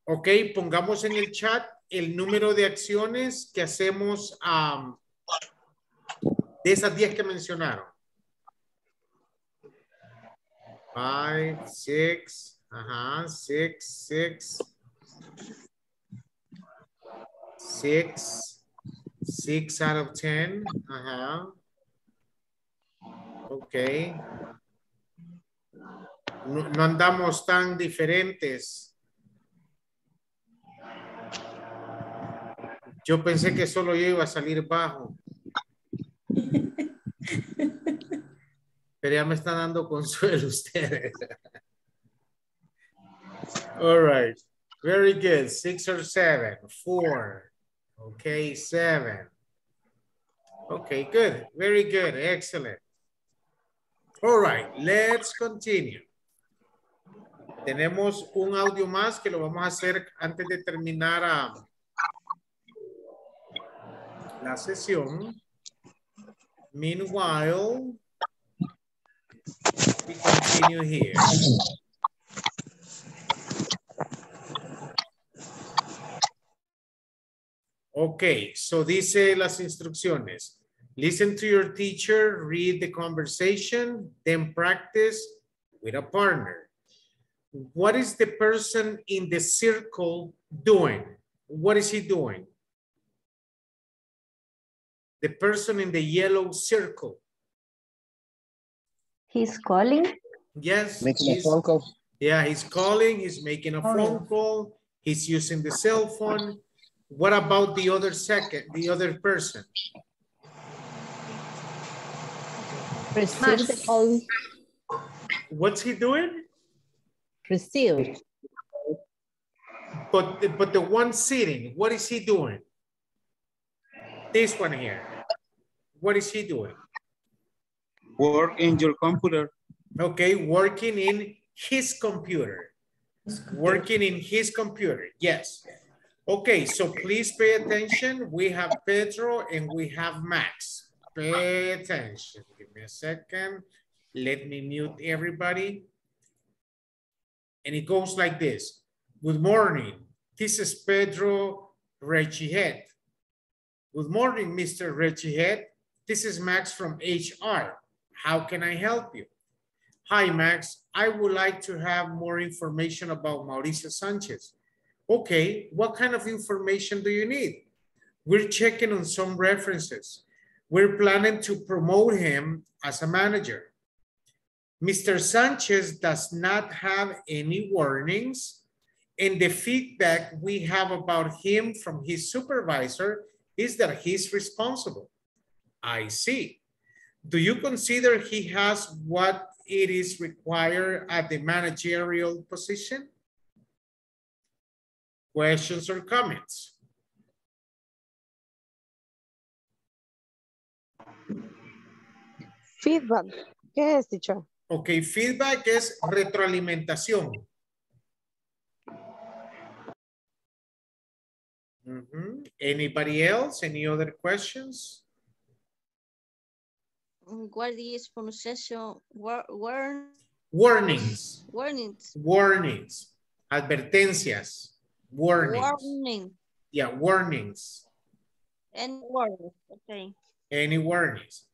Ok, pongamos en el chat el número de acciones que hacemos um, de esas diez que mencionaron. Five, six, ajá, six, six. Six. Six out of ten. Uh-huh. Okay. No, no andamos tan diferentes. Yo pensé que solo yo iba a salir bajo. Pero ya me están dando consuelo ustedes. All right. Very good. Six or seven. Four. Okay, seven. Okay, good. Very good. Excellent. All right, let's continue. Tenemos un audio más que lo vamos a hacer antes de terminar uh, la sesión. Meanwhile, we continue here. Okay, so dice las instrucciones. Listen to your teacher, read the conversation, then practice with a partner. What is the person in the circle doing? What is he doing? The person in the yellow circle. He's calling? Yes. Making a phone call. Yeah, he's calling, he's making a phone call, he's using the cell phone. What about the other second, the other person? Receive the call. What's he doing? Receive. But the, but the one sitting, what is he doing? This one here. What is he doing? Work in your computer. Okay, working in his computer. Working in his computer, yes. Okay, so please pay attention. We have Pedro and we have Max. Pay attention. Give me a second. Let me mute everybody. And it goes like this. Good morning. This is Pedro Reggiehead. Good morning, Mister Reggiehead. This is Max from H R. How can I help you? Hi, Max. I would like to have more information about Mauricio Sanchez. Okay, what kind of information do you need? We're checking on some references. We're planning to promote him as a manager. Mister Sanchez does not have any warnings, and the feedback we have about him from his supervisor is that he's responsible. I see. Do you consider he has what it is required at the managerial position? Questions or comments? Feedback. ¿Qué es, teacher? Okay, feedback es retroalimentación. Mm-hmm. Anybody else? Any other questions? What is pronunciation? War, war, warnings. Warnings. Warnings. Advertencias. Warnings. Warning. Yeah, warnings. Any warnings. Okay. Any warnings.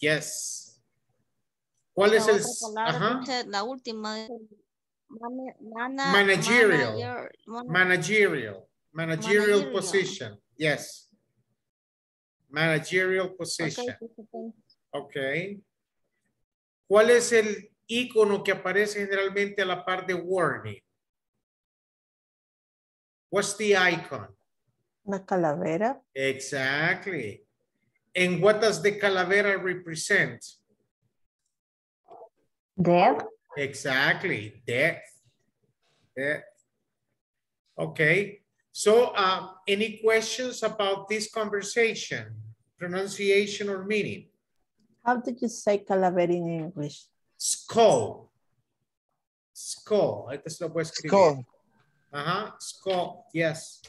Yes. ¿Cuál es el? Palabra, uh-huh. La última. Man, mana, managerial. Manager, man, managerial. Managerial. Managerial position. Yes. Managerial position. Okay. Ok. ¿Cuál es el icono que aparece generalmente a la par de warning? What's the icon? La calavera. Exactly. And what does the calavera represent? Death. Exactly. Death. Death. Okay. So, uh, any questions about this conversation, pronunciation or meaning? How did you say calavera in English? Skull. Skull. Ahí te lo puedo escribir. Skull. Ajá, skull, yes.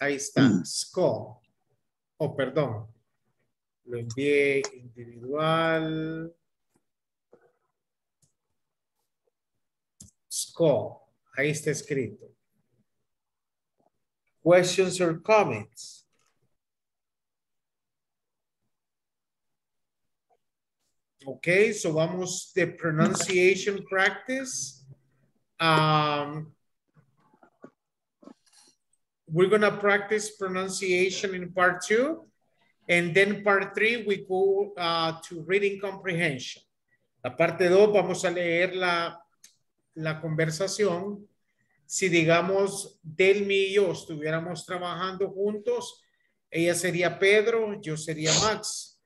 Ahí está, mm. Skull. Oh, perdón. Lo envié individual. Skull. Ahí está escrito. Questions or comments? Okay, so vamos de pronunciation practice. Um, we're going to practice pronunciation in part two. And then part three, we go uh, to reading comprehension. La parte dos, vamos a leer la... la conversación. Si digamos Delmi y yo estuviéramos trabajando juntos, ella sería Pedro, yo sería Max.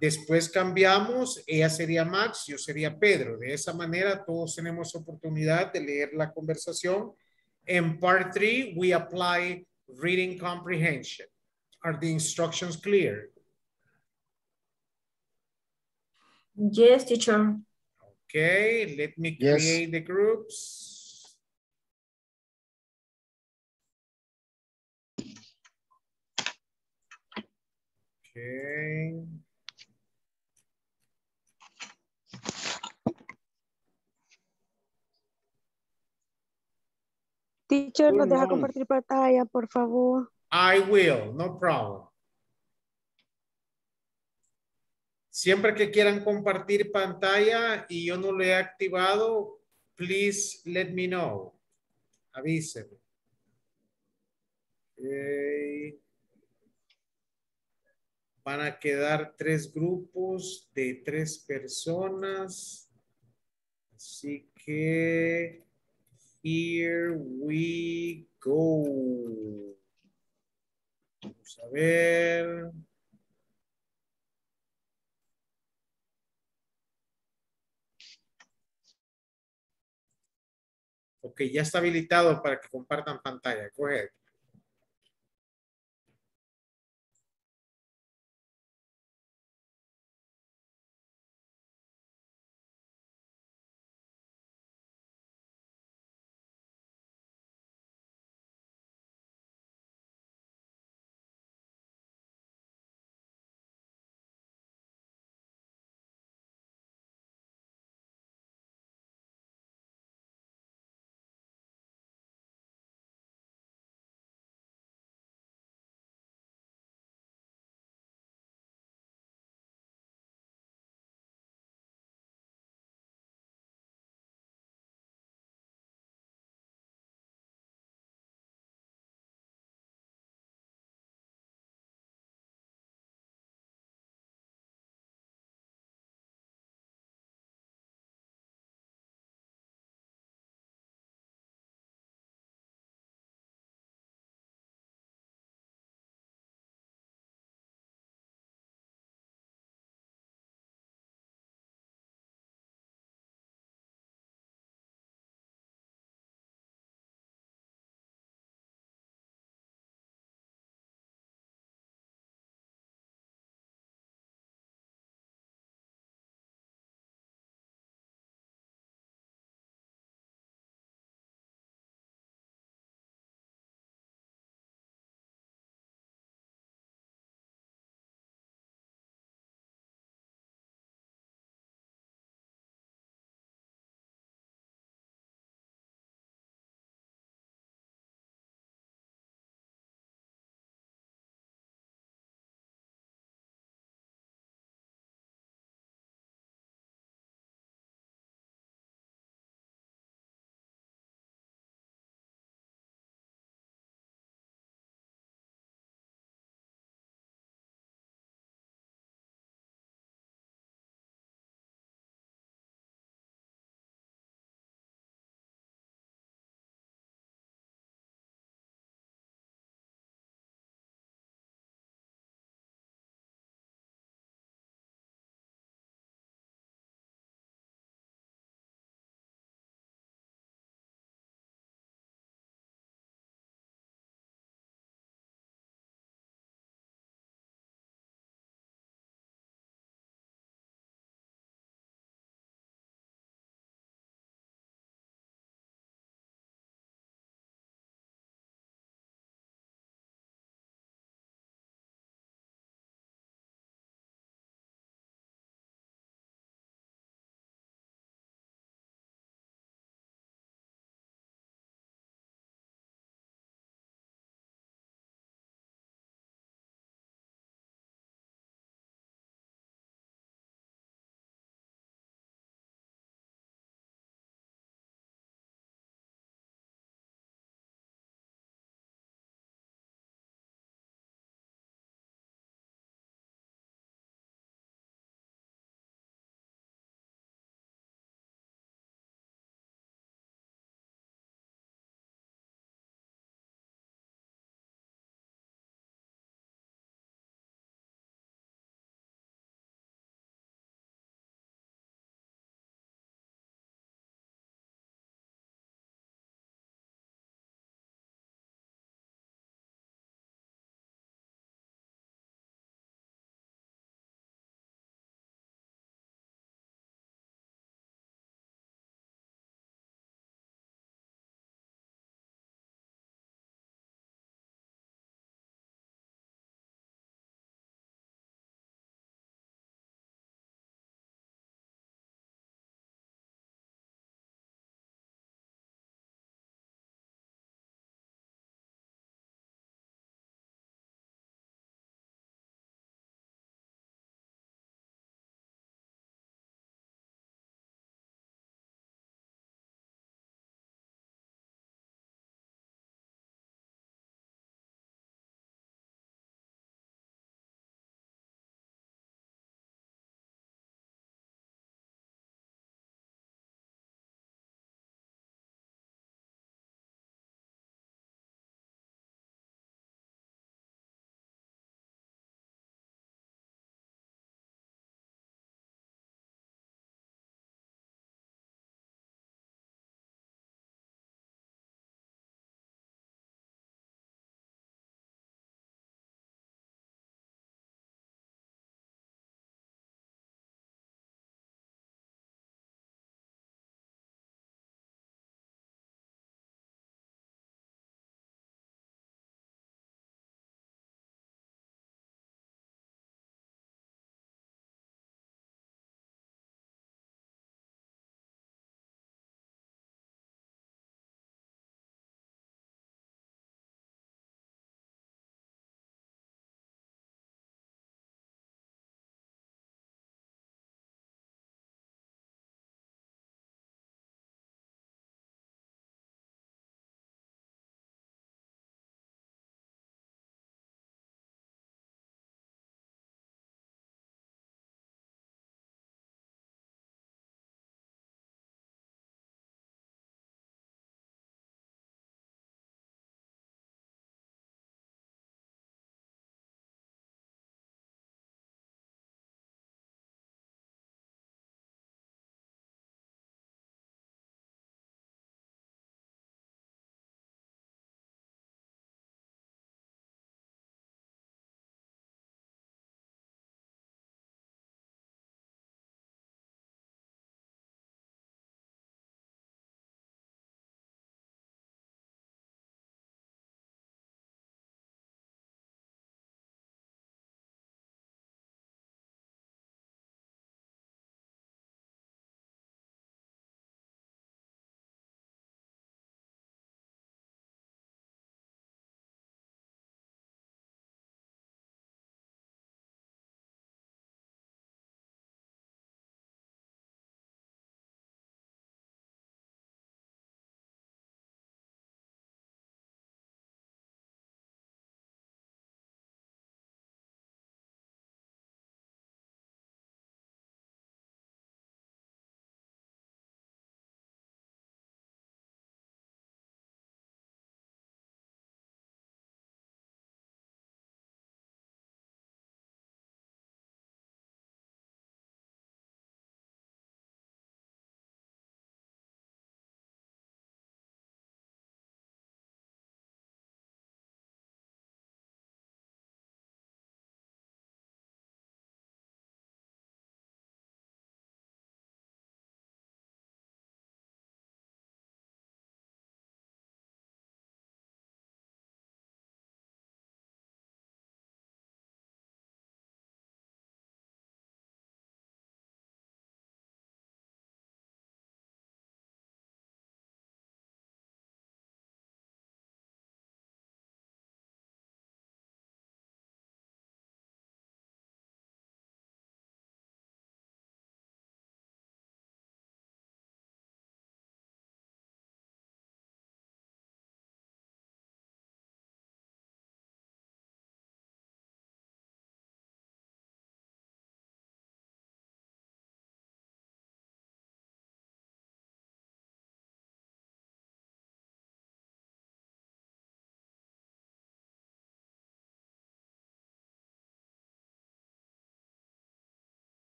Después cambiamos, ella sería Max, yo sería Pedro. De esa manera todos tenemos oportunidad de leer la conversación. En part three, we apply reading comprehension. Are the instructions clear? Yes, teacher. Okay, let me create yes. the groups. Okay. Teacher, nos deja compartir pantalla, por favor. I will, no problem. Siempre que quieran compartir pantalla y yo no lo he activado, please let me know. Avísenme. Okay. Van a quedar tres grupos de tres personas. Así que here we go. Vamos a ver. Ok, ya está habilitado para que compartan pantalla. Go ahead.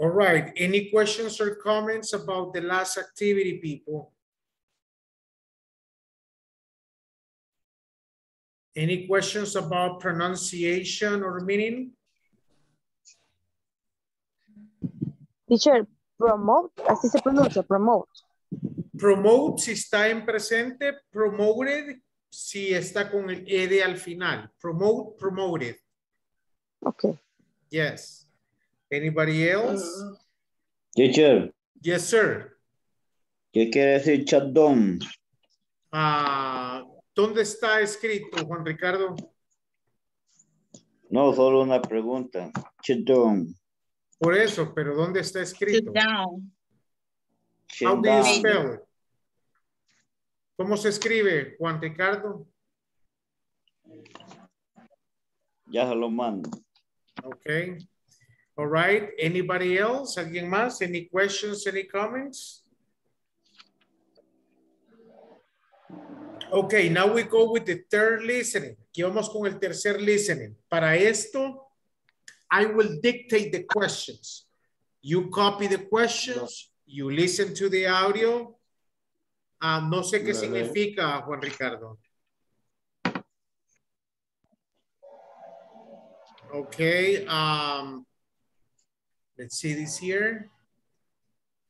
All right, any questions or comments about the last activity, people? Any questions about pronunciation or meaning? Teacher, promote, así se pronuncia, promote. Promote si está en presente, promoted si está con el ed al final. Promote, promoted. Okay. Yes. Anybody else? Teacher. Yes, sir. ¿Qué quiere decir shutdown? Ah, ¿dónde está escrito, Juan Ricardo? No, solo una pregunta. Shutdown. Por eso, pero ¿dónde está escrito? Shutdown. How do you spell it? ¿Cómo se escribe, Juan Ricardo? Ya se lo mando. Okay. All right. Anybody else? ¿Alguien más? Any questions? Any comments? Okay. Now we go with the third listening. Aquí vamos con el tercer listening. Para esto, I will dictate the questions. You copy the questions. You listen to the audio. Uh, no sé qué significa, Juan Ricardo. Okay. Um, let's see this here.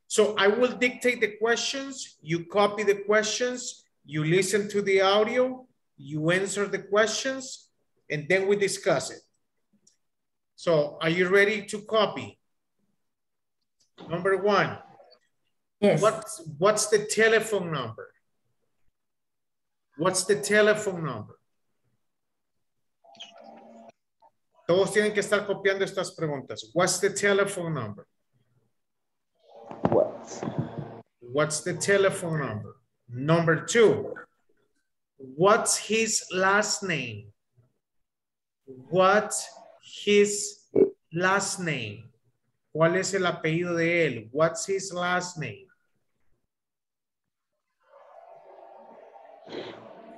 So I will dictate the questions. You copy the questions. You listen to the audio. You answer the questions. And then we discuss it. So are you ready to copy? Number one. Yes. What's, what's the telephone number? What's the telephone number? Todos tienen que estar copiando estas preguntas. What's the telephone number? What? What's the telephone number? Number two. What's his last name? What's his last name? ¿Cuál es el apellido de él? What's his last name?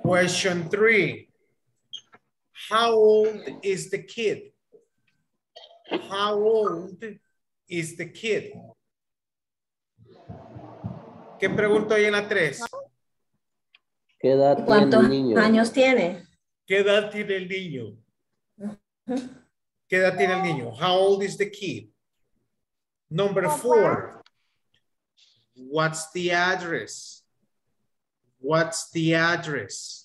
Question three. How old is the kid? How old is the kid? ¿Qué pregunto ahí en la tres? ¿Qué edad tiene ¿Cuántos el niño? años tiene? ¿Qué edad tiene el niño? ¿Qué edad tiene el niño? How old is the kid? Number four. What's the address? What's the address?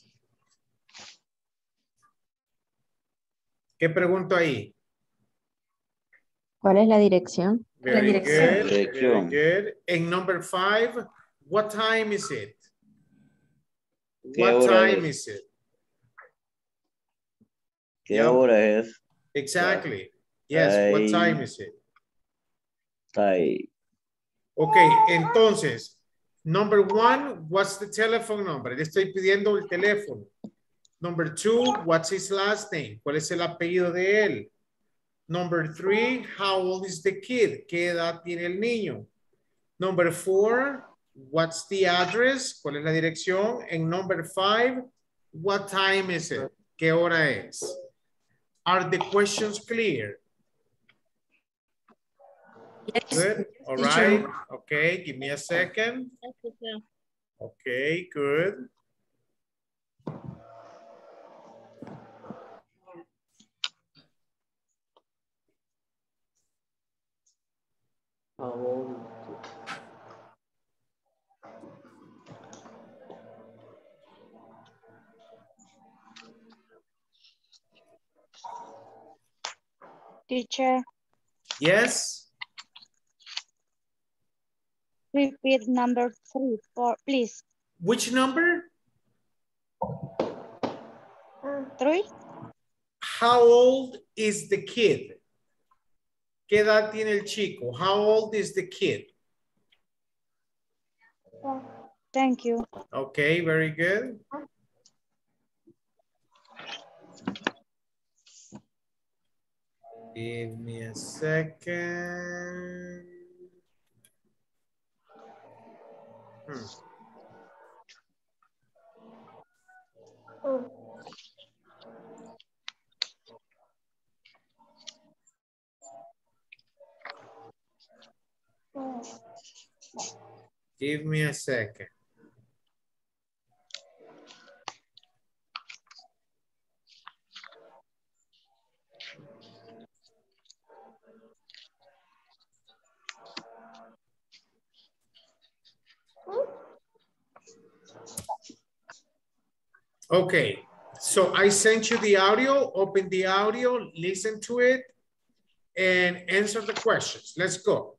¿Qué pregunto ahí? ¿Cuál es la dirección? Very la dirección. Good, dirección. Very good. And number five, what time is it? What time es? is it? ¿Qué yep. hora es? Exactly. Yes, Ay. what time is it? Ay. Okay, entonces, number one, what's the telephone number? Le estoy pidiendo el teléfono. Number two, what's his last name? ¿Cuál es el apellido de él? Number three, how old is the kid? ¿Qué edad tiene el niño? Number four, what's the address? ¿Cuál es la dirección? And number five, what time is it? ¿Qué hora es? Are the questions clear? Yes. Good. All right. Okay, give me a second. Okay, good. Teacher. Yes. Repeat number three, four, please. Which number? Three. How old is the kid? ¿Qué edad tiene el chico? How old is the kid? Thank you. Okay, very good. Give me a second. Hmm. Oh. Give me a second. Okay, so I sent you the audio. Open the audio, listen to it, and answer the questions. Let's go.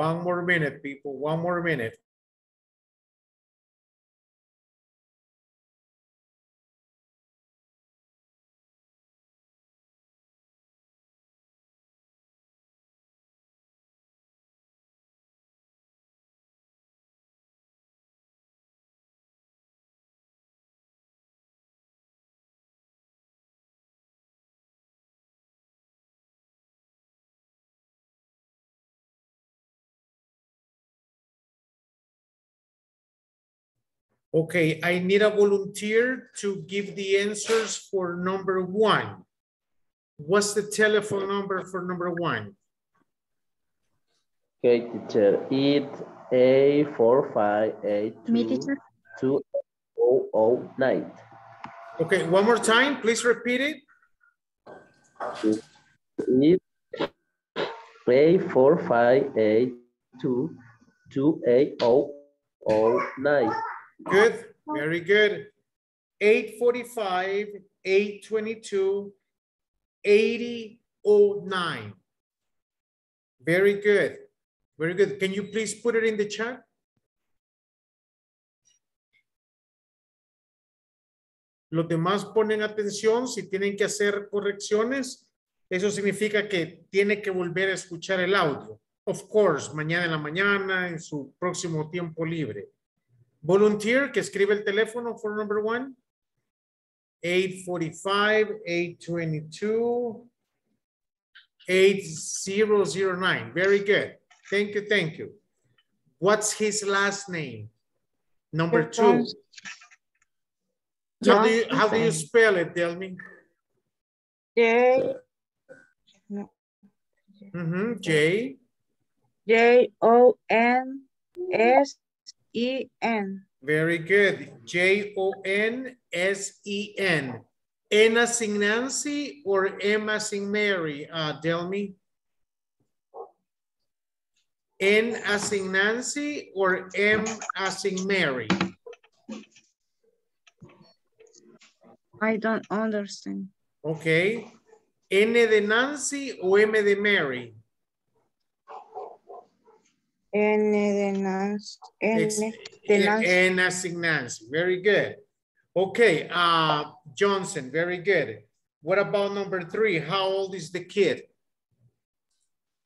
One more minute, people. One more minute. Okay, I need a volunteer to give the answers for number one. What's the telephone number for number one? Okay, teacher, it's eight four five eight two zero zero nine. Okay, one more time, please repeat it. It's eight four five eight two two eight zero zero nine. Good, very good. eight four five, eight two two, eight zero zero nine. Very good, very good. Can you please put it in the chat? Los demás ponen atención, si tienen que hacer correcciones, eso significa que tiene que volver a escuchar el audio. Of course, mañana en la mañana, en su próximo tiempo libre. Volunteer que escribe el teléfono for number one. eight four five, eight two two, eight zero zero nine. Very good. Thank you, thank you. What's his last name? Number two. How do you, how do you spell it, Delmi? J. Mm-hmm. J. J O N S. E N. Very good. J O N S E N. N as in Nancy or M as in Mary, uh, Delmi? N as in Nancy or M as in Mary? I don't understand. Okay. N de Nancy o M de Mary? N de Nancy. N as in Nancy. Very good. Okay. Uh, Johnson. Very good. What about number three? How old is the kid?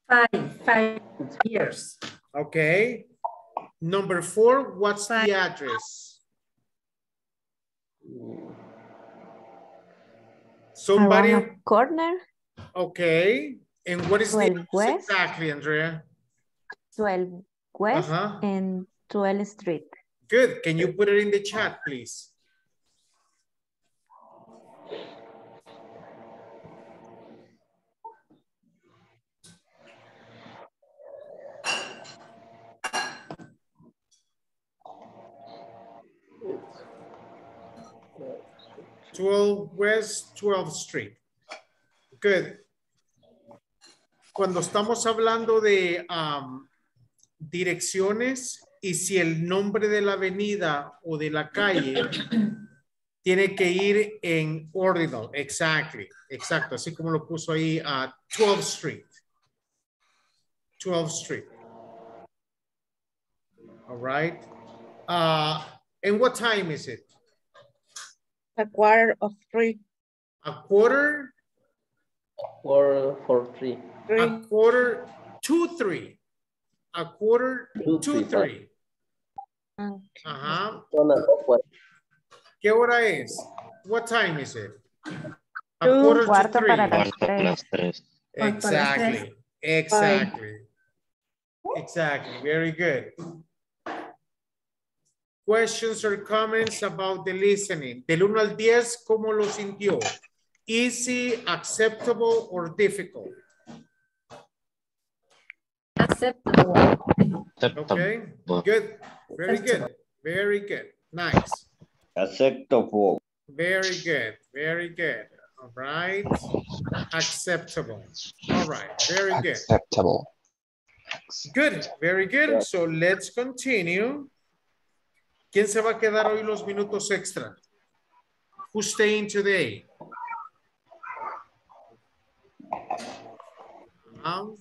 Five. Five years. Okay. Number four. What's five. The address? Somebody. Around the corner. Okay. And what is well, the exactly, Andrea? twelve West uh-huh. and twelfth Street. Good. Can you put it in the chat, please? twelve West, twelfth Street. Good. Cuando estamos hablando de... Um, direcciones y si el nombre de la avenida o de la calle tiene que ir en ordinal, exactly, exacto, así como lo puso ahí a uh, twelfth Street. twelfth Street. All right. Uh, and what time is it? A quarter of three. A quarter? Quarter for three. three. A quarter to three. A quarter to three. Ajá. ¿Qué hora es? What time is it? A quarter to three. Exactly. Exactly. Exactly. Very good. Questions or comments about the listening? Del uno al diez, ¿cómo lo sintió? Easy, acceptable, or difficult? Acceptable. Okay, good. Very good. Very good. Nice. Acceptable. Very good. Very good. All right. Acceptable. All right. Very good. Acceptable. Good. Very good. So let's continue. ¿Quién se va a quedar hoy los minutos extra? Who's staying today? Um,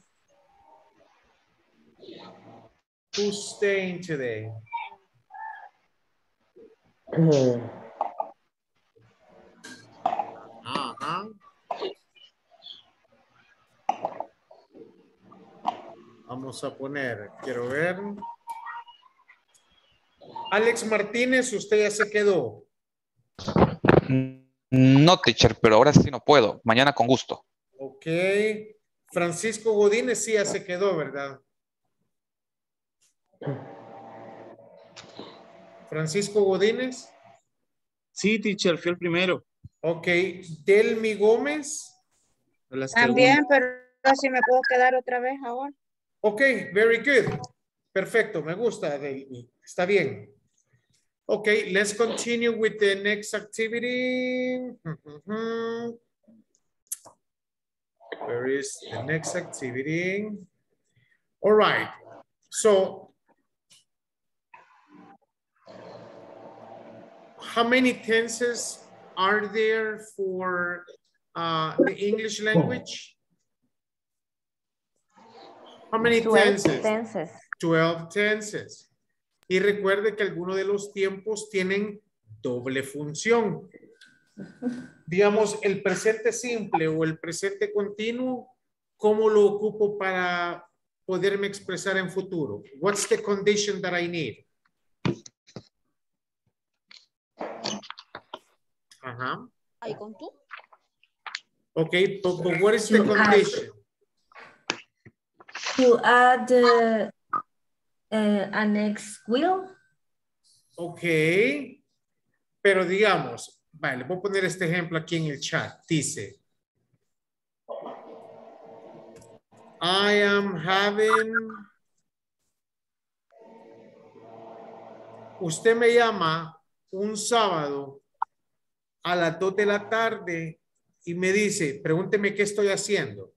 Who's staying today? Uh-huh. Vamos a poner, quiero ver. Alex Martínez, usted ya se quedó. No, teacher, pero ahora sí no puedo. Mañana con gusto. Ok. Francisco Godínez sí ya se quedó, ¿verdad? Francisco Godínez. Sí, teacher, fui el primero. Ok. Delmi Gómez. También, pero si me puedo quedar otra vez ahora. Ok, very good. Perfecto, me gusta, Delmi. Está bien. Ok, let's continue with the next activity. Mm-hmm. Where is the next activity? All right. So, how many tenses are there for uh, the English language? How many tenses? tenses? twelve tenses. Y recuerde que algunos de los tiempos tienen doble función. Digamos, el presente simple o el presente continuo, ¿cómo lo ocupo para poderme expresar en futuro? What's the condition that I need? Ajá. ¿Ahí con tú? Ok, but, but what is the condition? To add uh, uh, an ex will. Ok. Pero digamos, vale, voy a poner este ejemplo aquí en el chat. Dice, I am having. Usted me llama un sábado a las dos de la tarde y me dice, pregúnteme qué estoy haciendo.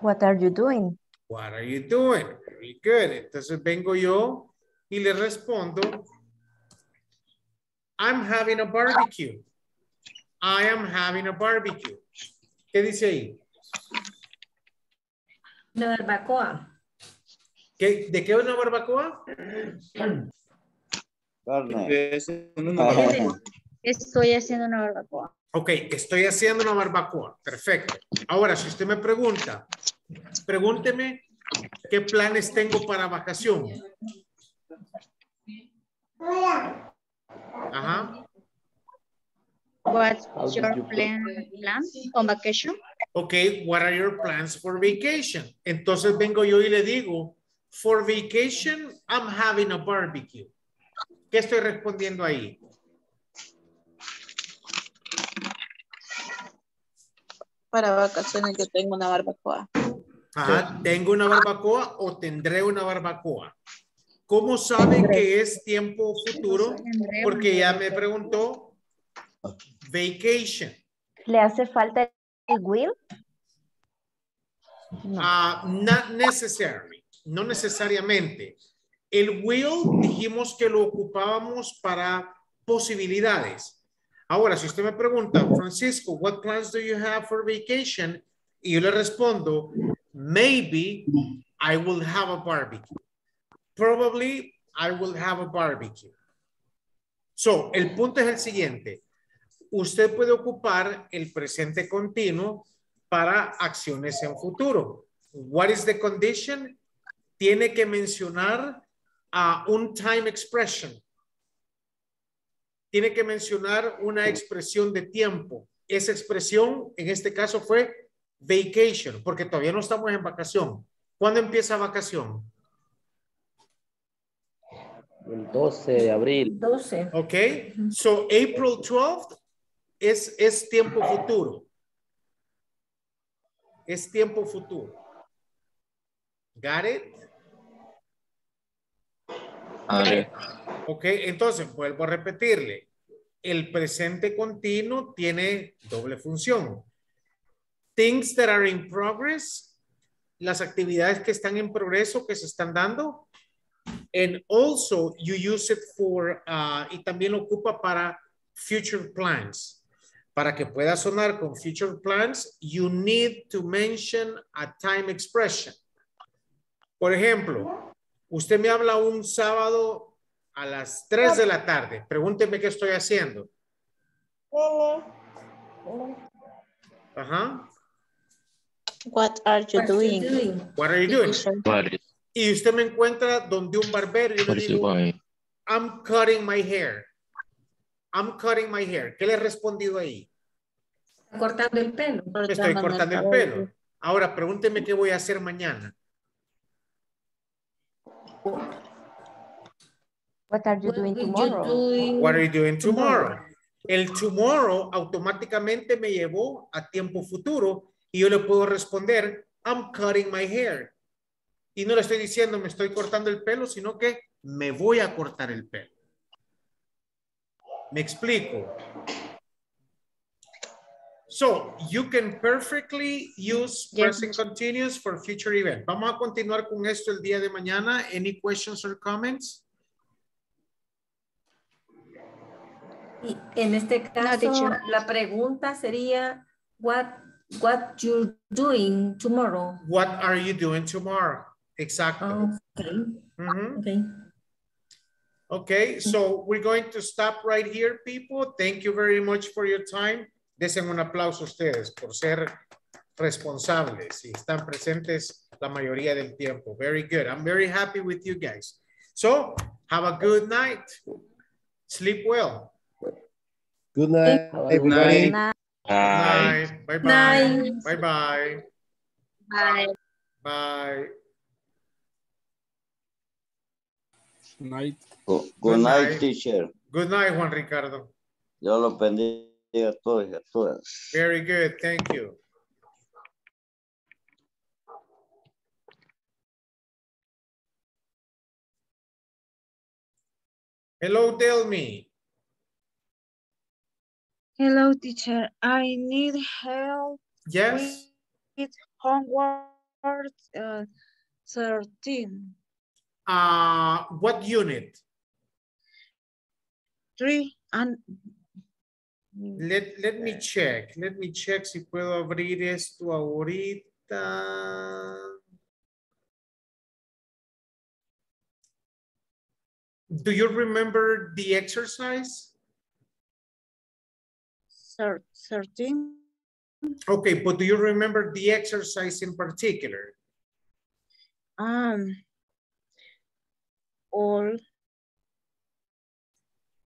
What are you doing? What are you doing? Very good. Entonces vengo yo y le respondo, I'm having a barbecue. I am having a barbecue. ¿Qué dice ahí? Una barbacoa. ¿Qué, ¿De qué es una barbacoa? Estoy haciendo una barbacoa. Ok, estoy haciendo una barbacoa. Perfecto. Ahora, si usted me pregunta, pregúnteme qué planes tengo para vacación. Ajá. What's your plan, plan on vacation? Ok, what are your plans for vacation? Entonces vengo yo y le digo, for vacation, I'm having a barbecue. ¿Qué estoy respondiendo ahí? Para vacaciones yo tengo una barbacoa. Ajá, tengo una barbacoa o tendré una barbacoa. ¿Cómo sabe que es tiempo futuro? Porque ya me preguntó vacation. ¿Le hace falta el will? Uh, not necessarily. No necesariamente. El will dijimos que lo ocupábamos para posibilidades. Ahora, si usted me pregunta, Francisco, what plans do you have for vacation? Y yo le respondo, maybe I will have a barbecue. Probably I will have a barbecue. So, el punto es el siguiente. Usted puede ocupar el presente continuo para acciones en futuro. What is the condition? Tiene que mencionar a uh, un time expression. Tiene que mencionar una expresión de tiempo. Esa expresión, en este caso, fue vacation, porque todavía no estamos en vacación. ¿Cuándo empieza vacación? El doce de abril. doce. Ok. So, April twelfth es, es tiempo futuro. Es tiempo futuro. Got it? Okay. Ok, entonces vuelvo a repetirle. El presente continuo tiene doble función. Things that are in progress, las actividades que están en progreso, que se están dando. And also you use it for, uh, y también lo ocupa para future plans. Para que pueda sonar con future plans, you need to mention a time expression. Por ejemplo, usted me habla un sábado a las tres de la tarde. Pregúnteme qué estoy haciendo. Ajá. What are you doing? What are you doing? Y usted me encuentra donde un barbero y le digo, I'm cutting my hair. I'm cutting my hair. ¿Qué le he respondido ahí? Cortando el pelo. Estoy cortando el pelo. Ahora, pregúnteme qué voy a hacer mañana. What are you doing tomorrow? What are you doing tomorrow? El tomorrow automáticamente me llevó a tiempo futuro y yo le puedo responder, I'm cutting my hair. Y no le estoy diciendo me estoy cortando el pelo, sino que me voy a cortar el pelo. Me explico. So, you can perfectly use present continuous for future event. Vamos a continuar con esto el día de mañana. Any questions or comments? Y en este caso, no, la pregunta sería, what, what you're doing tomorrow? What are you doing tomorrow? Exactly. Okay. Mm-hmm. Okay. Okay, so we're going to stop right here, people. Thank you very much for your time. Desen un aplauso a ustedes por ser responsables y están presentes la mayoría del tiempo. Very good. I'm very happy with you guys. So, have a good night. Sleep well. Good night. Good night. Good night. Bye. Bye. Bye. Bye. Bye. Bye. Bye. Good night. Good, good night, night, teacher. Good night, Juan Ricardo. Yo lo bendiga. Very good, thank you. Hello, Delmi. Hello, teacher. I need help. Yes. With homework uh, thirteen. Uh, what unit? Three and. Let, let me check. Let me check si puedo abrir esto ahorita. Do you remember the exercise? thirteen. Okay, but do you remember the exercise in particular? Um, all.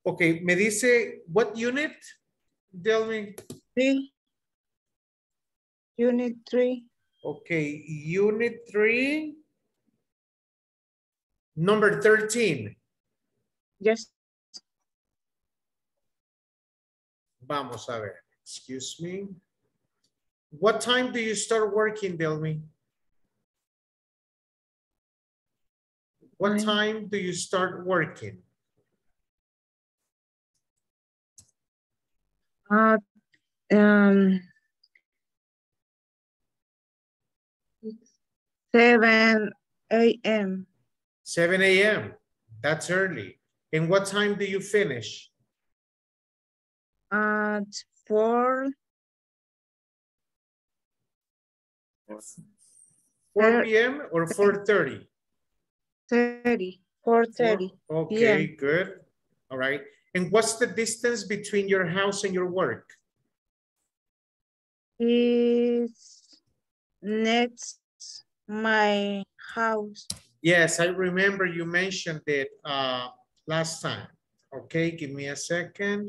Okay, me dice, what unit? Delmi. Three. Unit three. Okay, unit three. Number thirteen. Yes. Vamos a ver. Excuse me. What time do you start working, Delmi? What Nine. time do you start working? Uh, um, seven A M seven A M That's early. And what time do you finish? At four. four P M or four thirty? thirty. four thirty. Okay, yeah. Good. All right. And what's the distance between your house and your work? It's next my house. Yes, I remember you mentioned it uh, last time. Okay, give me a second.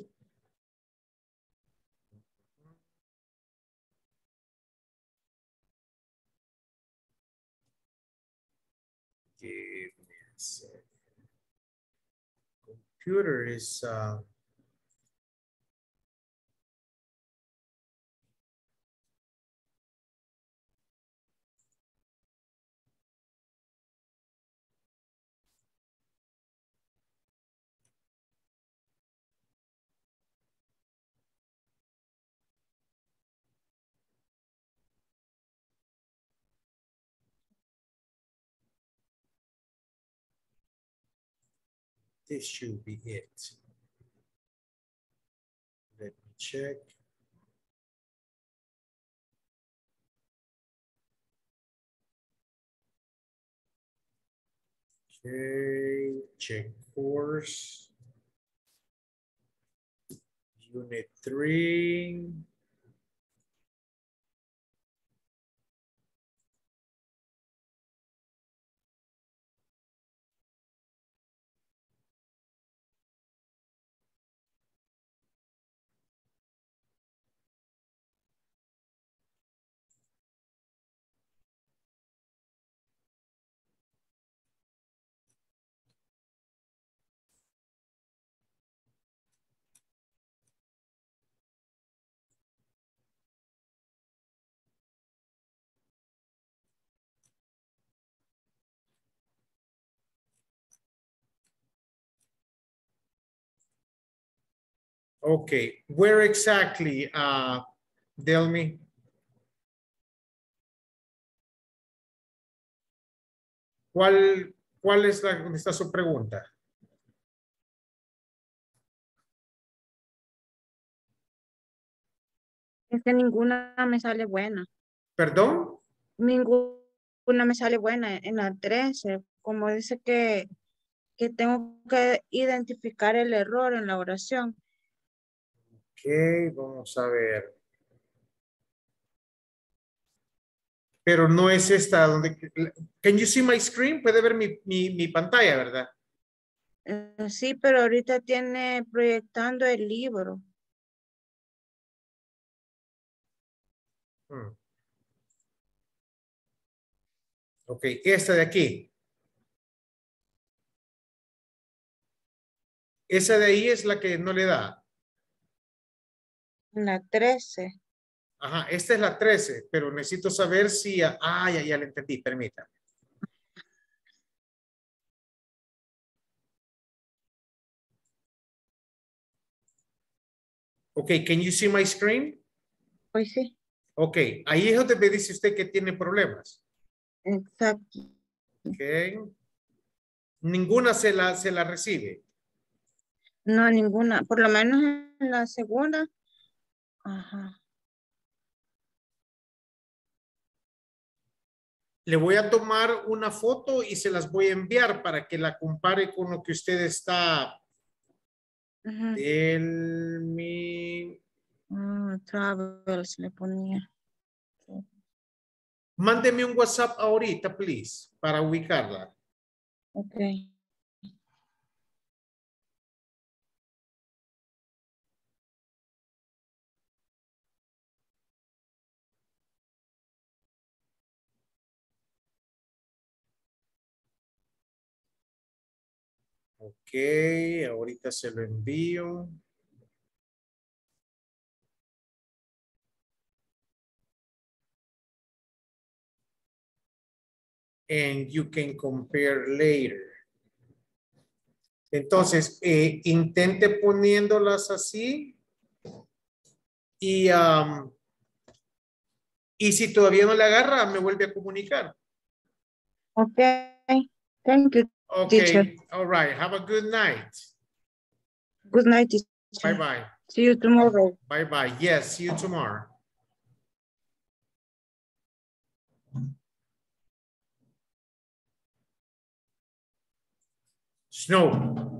Give me a second. Computer is uh... this should be it. Let me check. Okay, check course. Unit three. Okay, where exactly, uh, Delmi? ¿Cuál, cuál es la, está su pregunta? Es que ninguna me sale buena. ¿Perdón? Ninguna me sale buena en la trece. Como dice que, que tengo que identificar el error en la oración. Ok, vamos a ver. Pero no es esta donde... Can you see my screen? Puede ver mi, mi, mi pantalla, ¿verdad? Uh, sí, pero ahorita tiene proyectando el libro. Hmm. Ok, esta de aquí. Esa de ahí es la que no le da. La trece. Ajá, esta es la trece, pero necesito saber si... A, ah, ya, ya la entendí, permítame. Ok, can you see my screen? Pues sí. Ok, ahí es donde me dice usted que tiene problemas. Exacto. Ok. Ninguna se la, se la recibe. No, ninguna. Por lo menos en la segunda... Ajá. Le voy a tomar una foto y se las voy a enviar para que la compare con lo que usted está. Ajá. Del mi... Ah, travel se le ponía. Mándeme un WhatsApp ahorita, please, para ubicarla. Ok. Ok, ahorita se lo envío. And you can compare later. Entonces, eh, intente poniéndolas así. Y, um, y si todavía no la agarra, me vuelve a comunicar. Ok, thank you. Okay, teacher. All right. Have a good night. Good night, teacher. Bye-bye. See you tomorrow. Bye-bye. Yes, see you tomorrow. Snow.